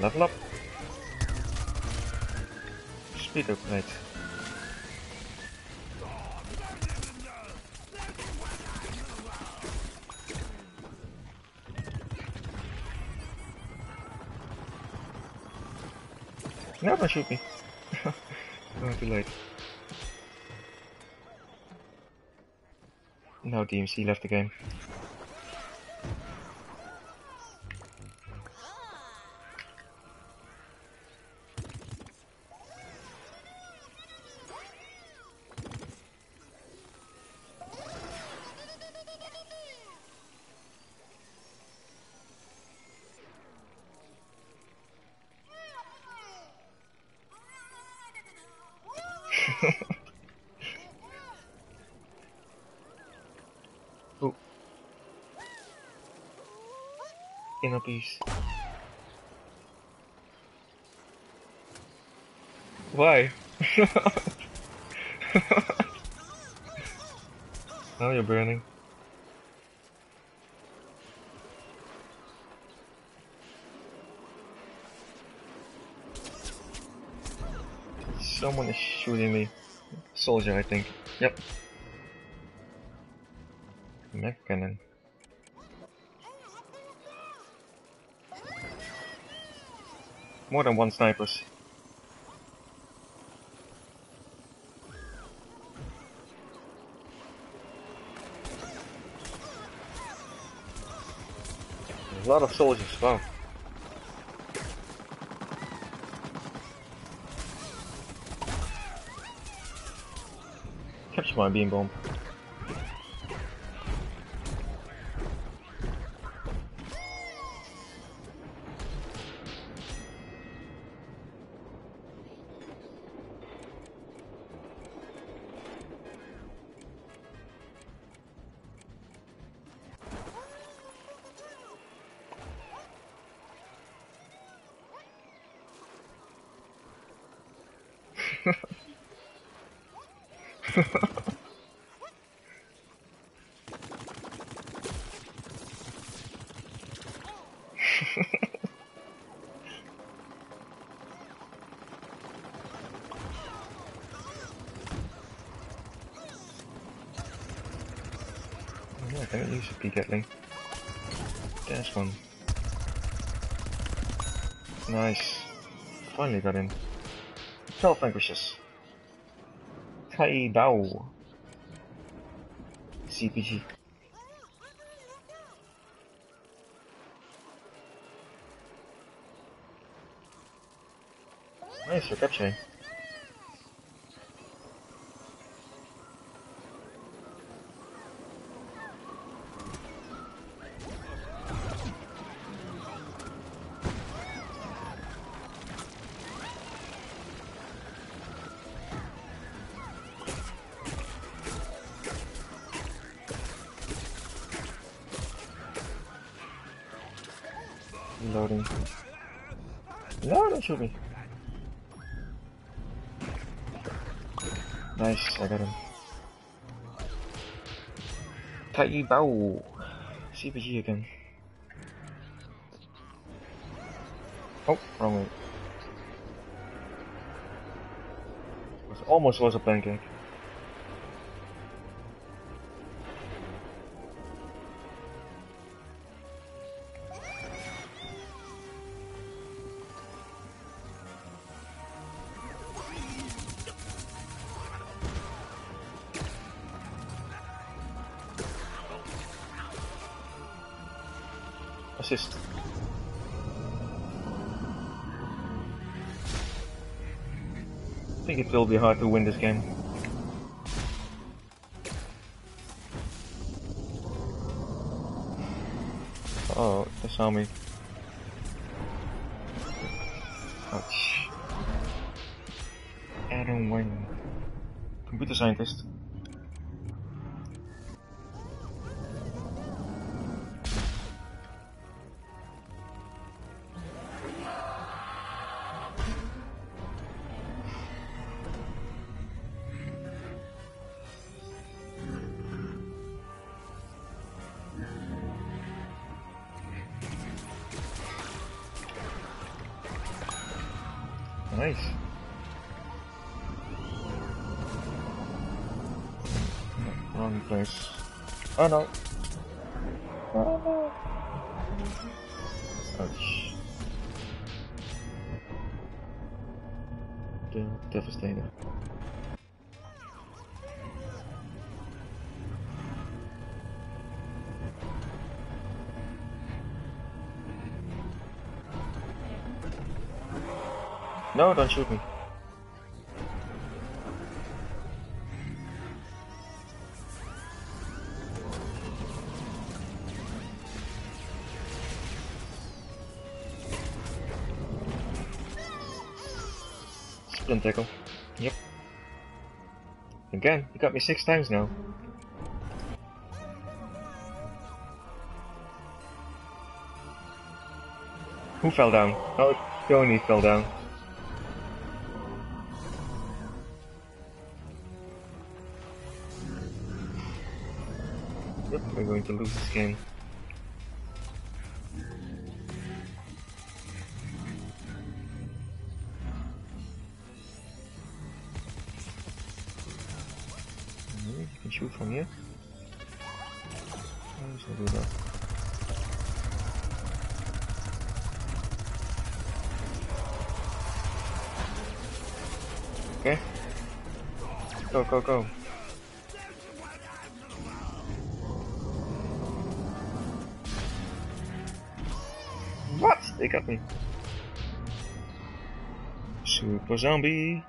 Level up. Speed upgrade. No, don't shoot me. No, too late. Now D M C left the game. Oh. Inner peace. Why? Now you're burning. Someone is shooting me. Soldier, I think. Yep. Mech cannon. More than one snipers. A lot of soldiers, wow. Catch my beam bomb. I don't use a P-Gatling. There's one. Nice. Finally got in. twelve vanquishes. Tai Dao. C P G. Nice, we're capturing. Loading. No, don't shoot me. Nice, I got him. Tai Bao. C P G again. Oh, wrong way. It almost was a pancake. Assist. I think it will be hard to win this game. Oh, they saw me. Ouch. Adam Wayne. Computer scientist. Nice. Wrong place. Oh no. Oh no. Ouch. The Devastator. No, don't shoot me. Splint tackle. Yep. Again, you got me six times now. Who fell down? Oh, Tony fell down. We're going to lose this game. You can shoot from here. I'll do that. Okay. Go, go, go. What? They got me. Super zombie.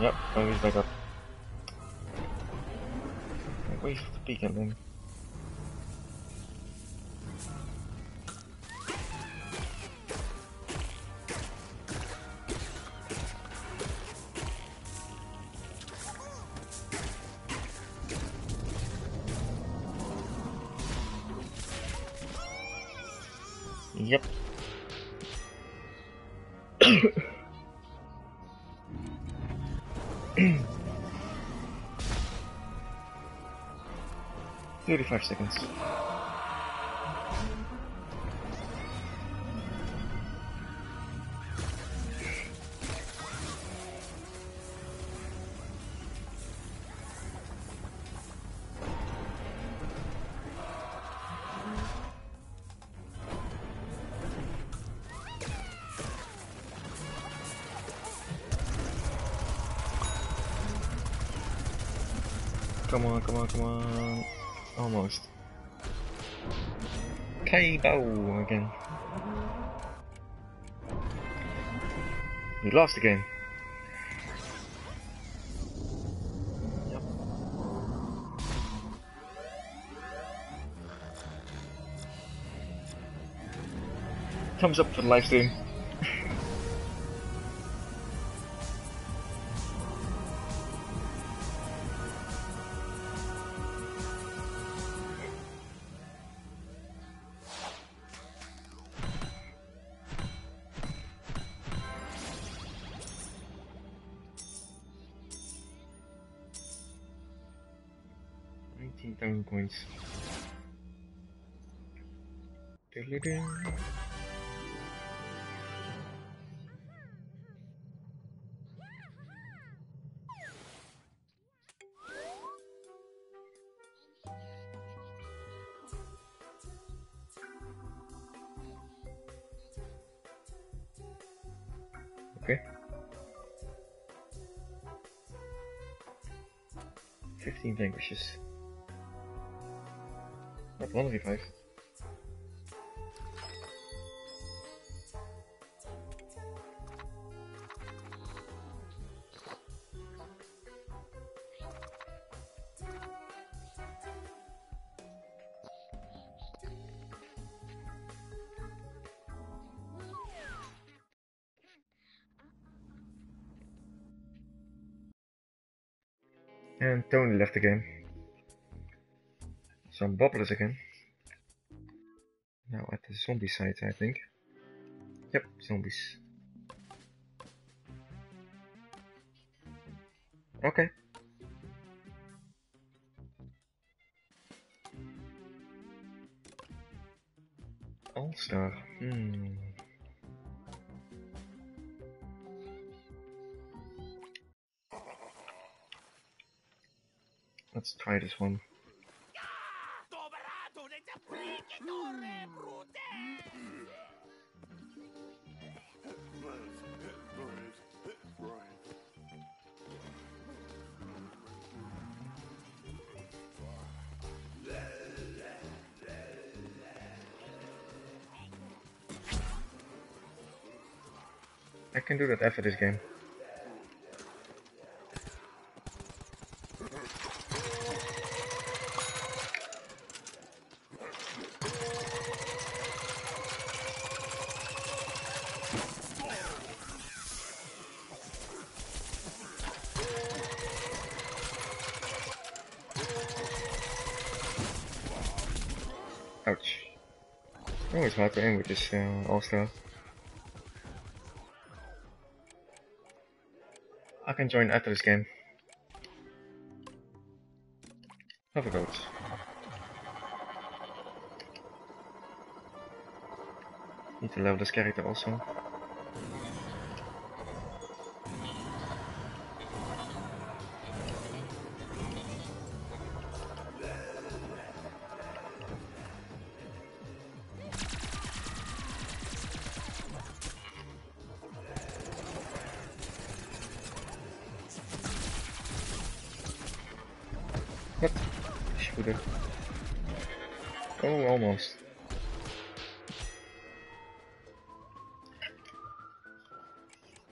Yep, oh, he's back up. Wait for the beacon then. Yep. thirty-five seconds. Come on, come on, come on. Almost. K O again. We lost again. Yep. Thumbs up for the live stream. nineteen thousand coins. Okay. Fifteen vanquishes. Not one of you five. And Tony left the game. Some bobblers again. Now at the zombie site, I think. Yep, zombies. Okay. All-Star. Hmm. Let's try this one. I can do that after this game. Ouch. Oh, it's hard to aim with this uh, All-Star. I can join after this game. Hover boats. Need to level this character also. What? Shooter. Oh, almost.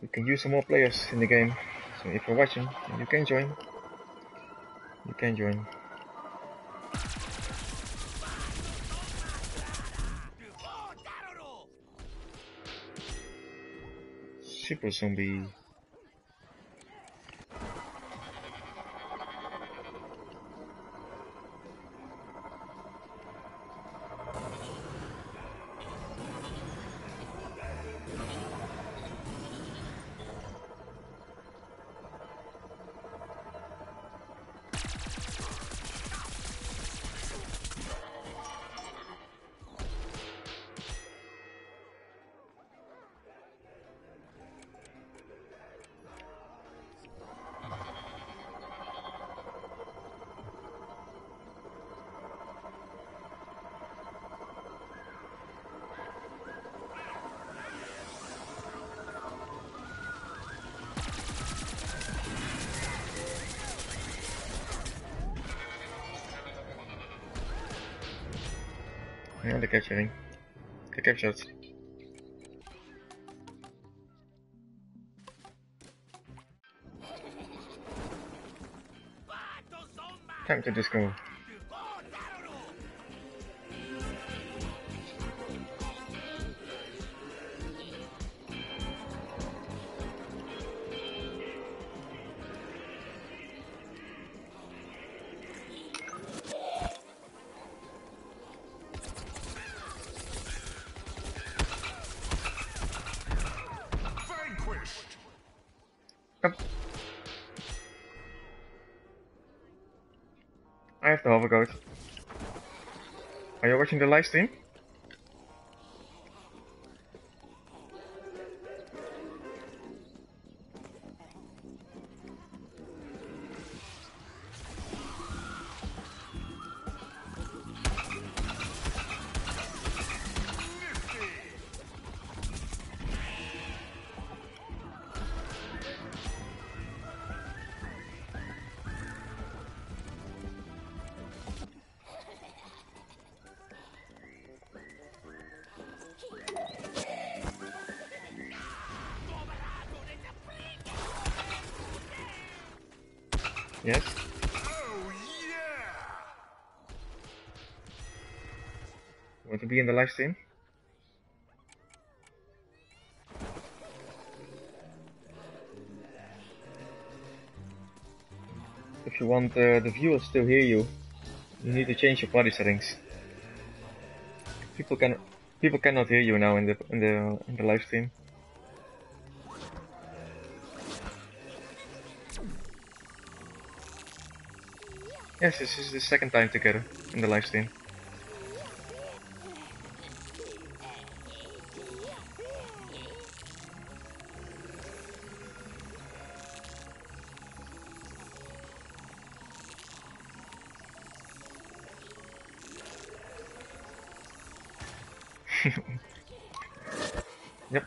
You can use some more players in the game, so if you're watching, you can join. You can join. Super zombie. Yeah, they're capturing. They're captured. Time to disco. I have the hover goat. Are you watching the live stream? Yes. Oh, yeah! Want to be in the live stream? If you want uh, the viewers to hear you, you need to change your party settings. People can people cannot hear you now in the in the in the live stream. Yes, this is the second time together in the live stream. Yep. Yep.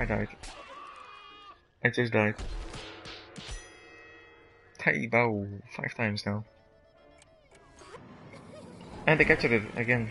I died. I just died. Tai Bao five times now. And I captured it again.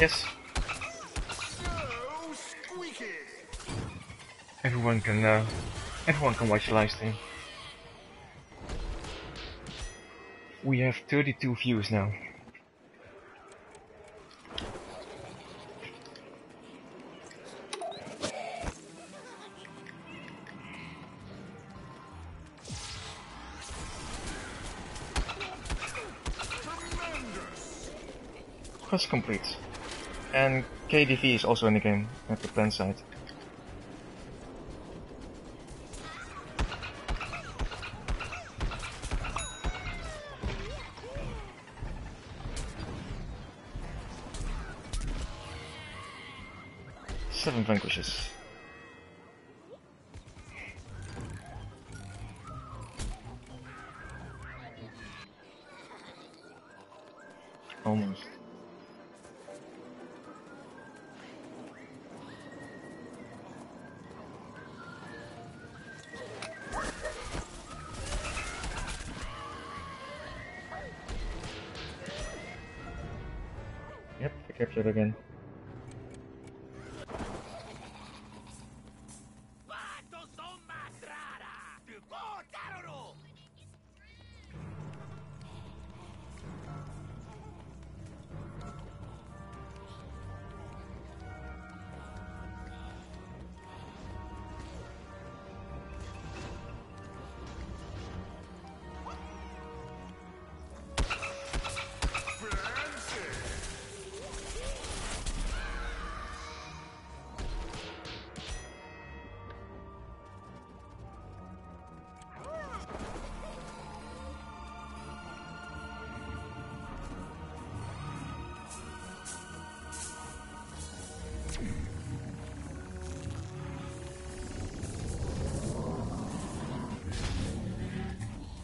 Yes. Everyone can uh, everyone can watch the live stream. We have thirty-two views now. Quest complete. And K D V is also in the game at the plant site. Seven vanquishes. Almost. Yep, I captured again.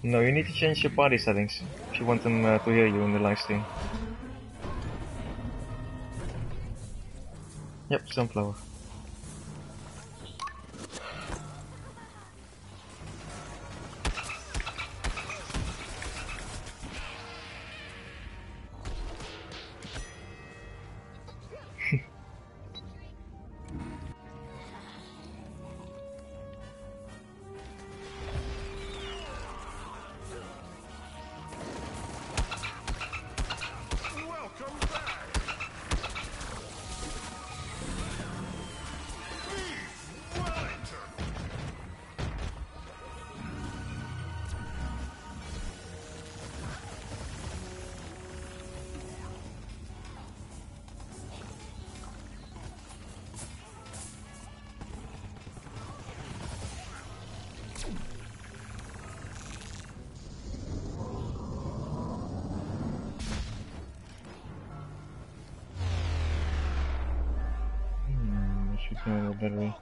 No, you need to change your party settings if you want them uh, to hear you in the live stream. Yep, sunflower. Battery.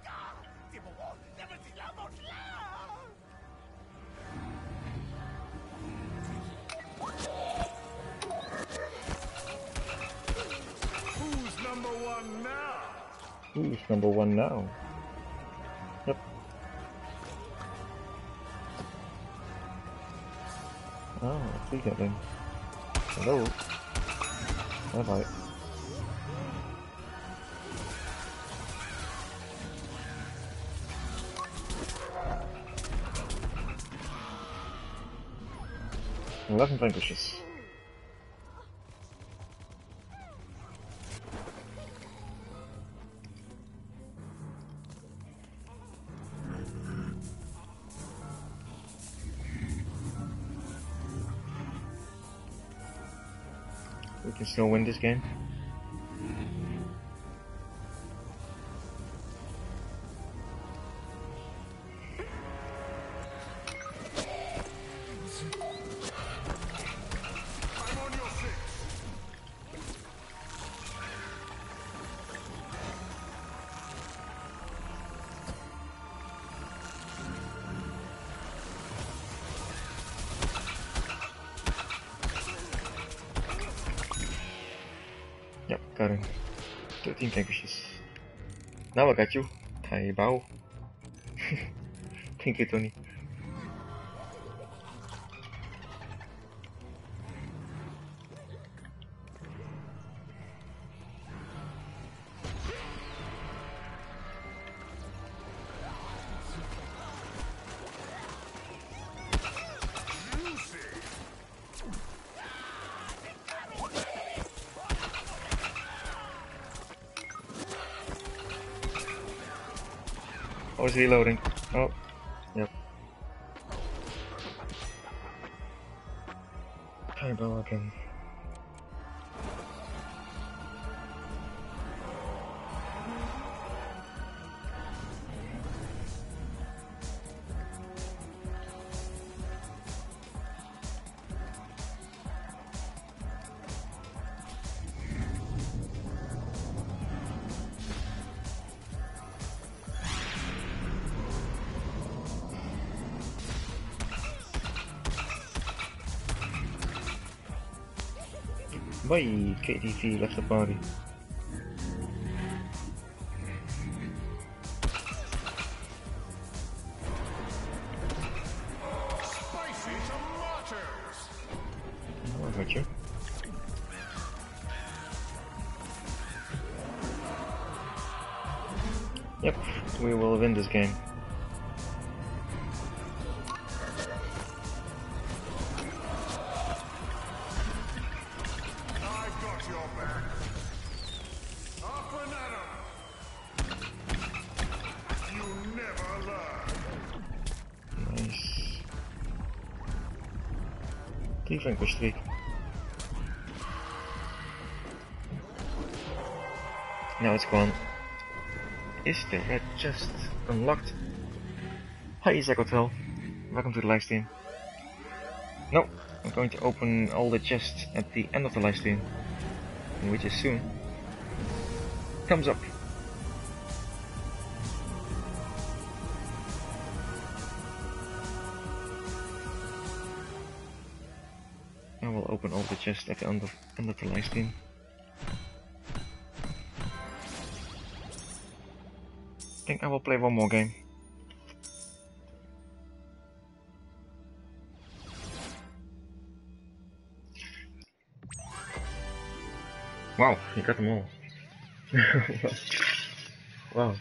Who's number one now? Who's number one now? Yep. Oh, I see that then. Hello. Bye bye. eleven vanquishes. We can still win this game. thirteen vanquishes. Now I got you. Tai Bao. Thank you, Tony. I was reloading. Oh, yep. Fireball again. Why K D V left the party? Spicy tomatoes. Oh, I got you. Yep, we will win this game. Vanquish three. Now it's gone. Is the red chest unlocked? Hi, Ezekiel twelve. Welcome to the livestream. No, I'm going to open all the chests at the end of the livestream, which is soon. Thumbs up. Open all the chests at the end of, end of the live stream. I think I will play one more game. Wow, you got them all. Wow.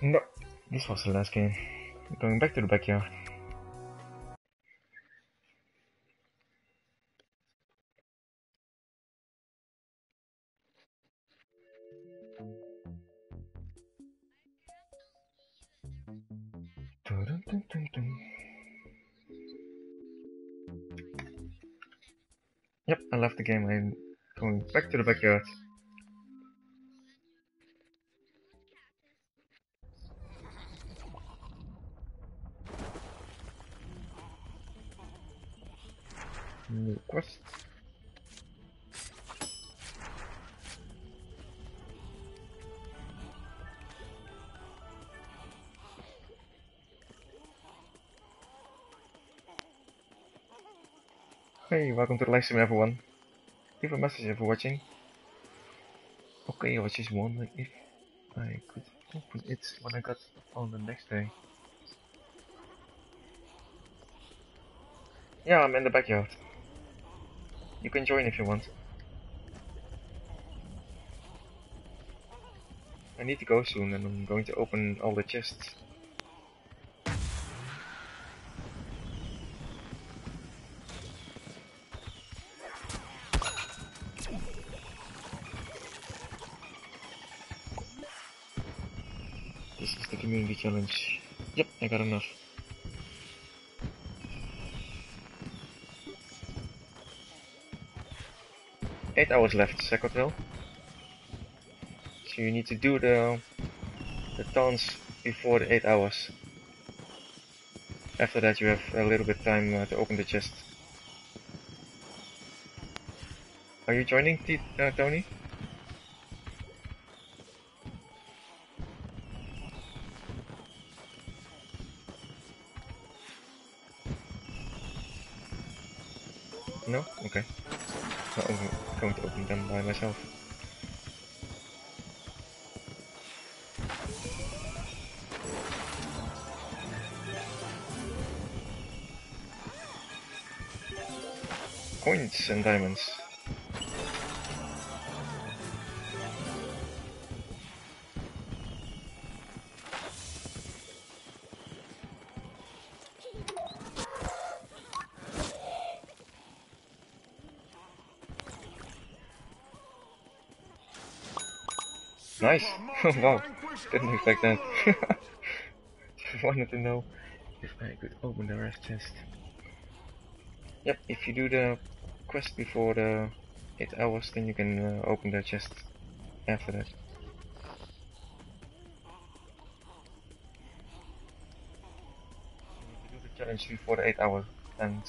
No, this was the last game. Going back to the backyard. Yep, I left the game and going back to the backyard. New quest. Hey, welcome to the live stream, everyone. Leave a message if you're watching. Okay, I was just wondering if I could open it when I got on the next day. Yeah, I'm in the backyard. You can join if you want. I need to go soon and I'm going to open all the chests. This is the community challenge. Yep, I got enough. Eight hours left, Secotville. So you need to do the the taunts before the eight hours. After that, you have a little bit time uh, to open the chest. Are you joining, T uh, Tony? No? Okay. I'm going to open them by myself. Coins and diamonds. Nice! Wow, didn't expect that. Just wanted to know if I could open the rest chest. Yep, if you do the quest before the eight hours, then you can uh, open the chest after that. You do the challenge before the eight hours, and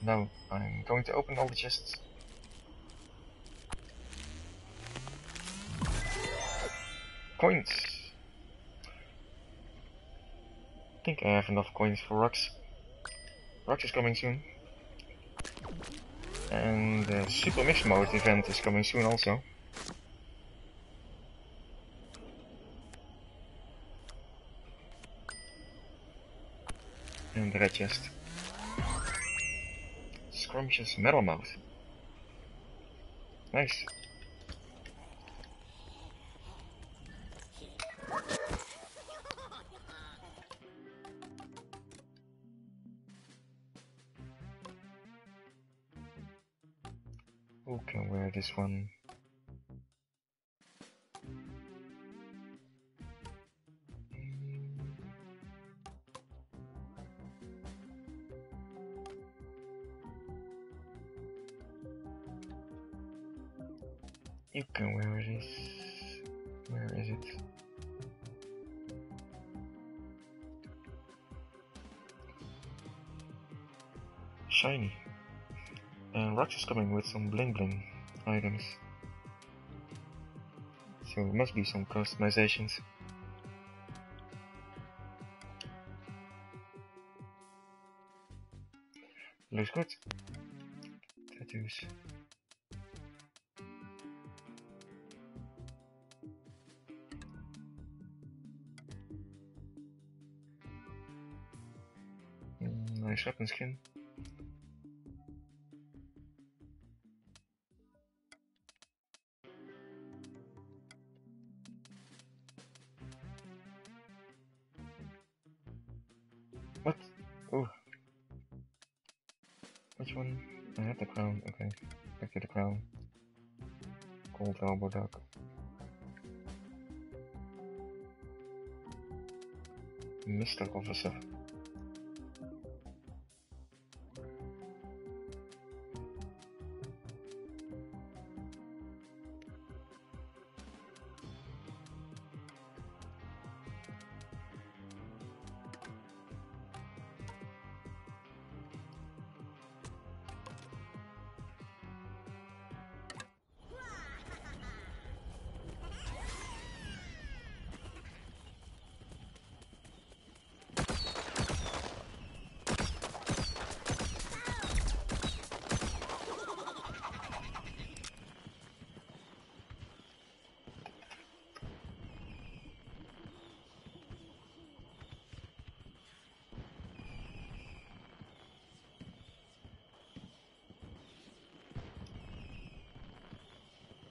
now I'm going to open all the chests. Coins! I think I have enough coins for Rux. Rux is coming soon. And the Super Mix Mode event is coming soon also. And the red chest. Scrumptious Metal Mode. Nice. Who can wear this one? You can wear this. Where is it? Shiny. And Rux is coming with some bling bling items. So there must be some customizations. Looks good. Tattoos. Mm, nice weapon skin. What? Oh. Which one? I have the crown. Okay. Back to the crown. Gold elbow duck. Mister Officer.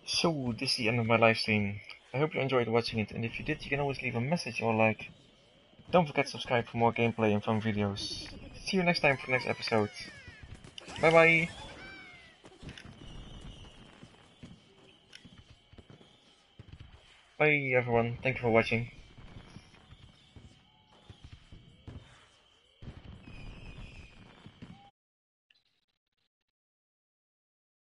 So, this is the end of my live stream. I hope you enjoyed watching it, and if you did, you can always leave a message or a like. Don't forget to subscribe for more gameplay and fun videos. See you next time for the next episode. Bye bye! Bye everyone, thank you for watching.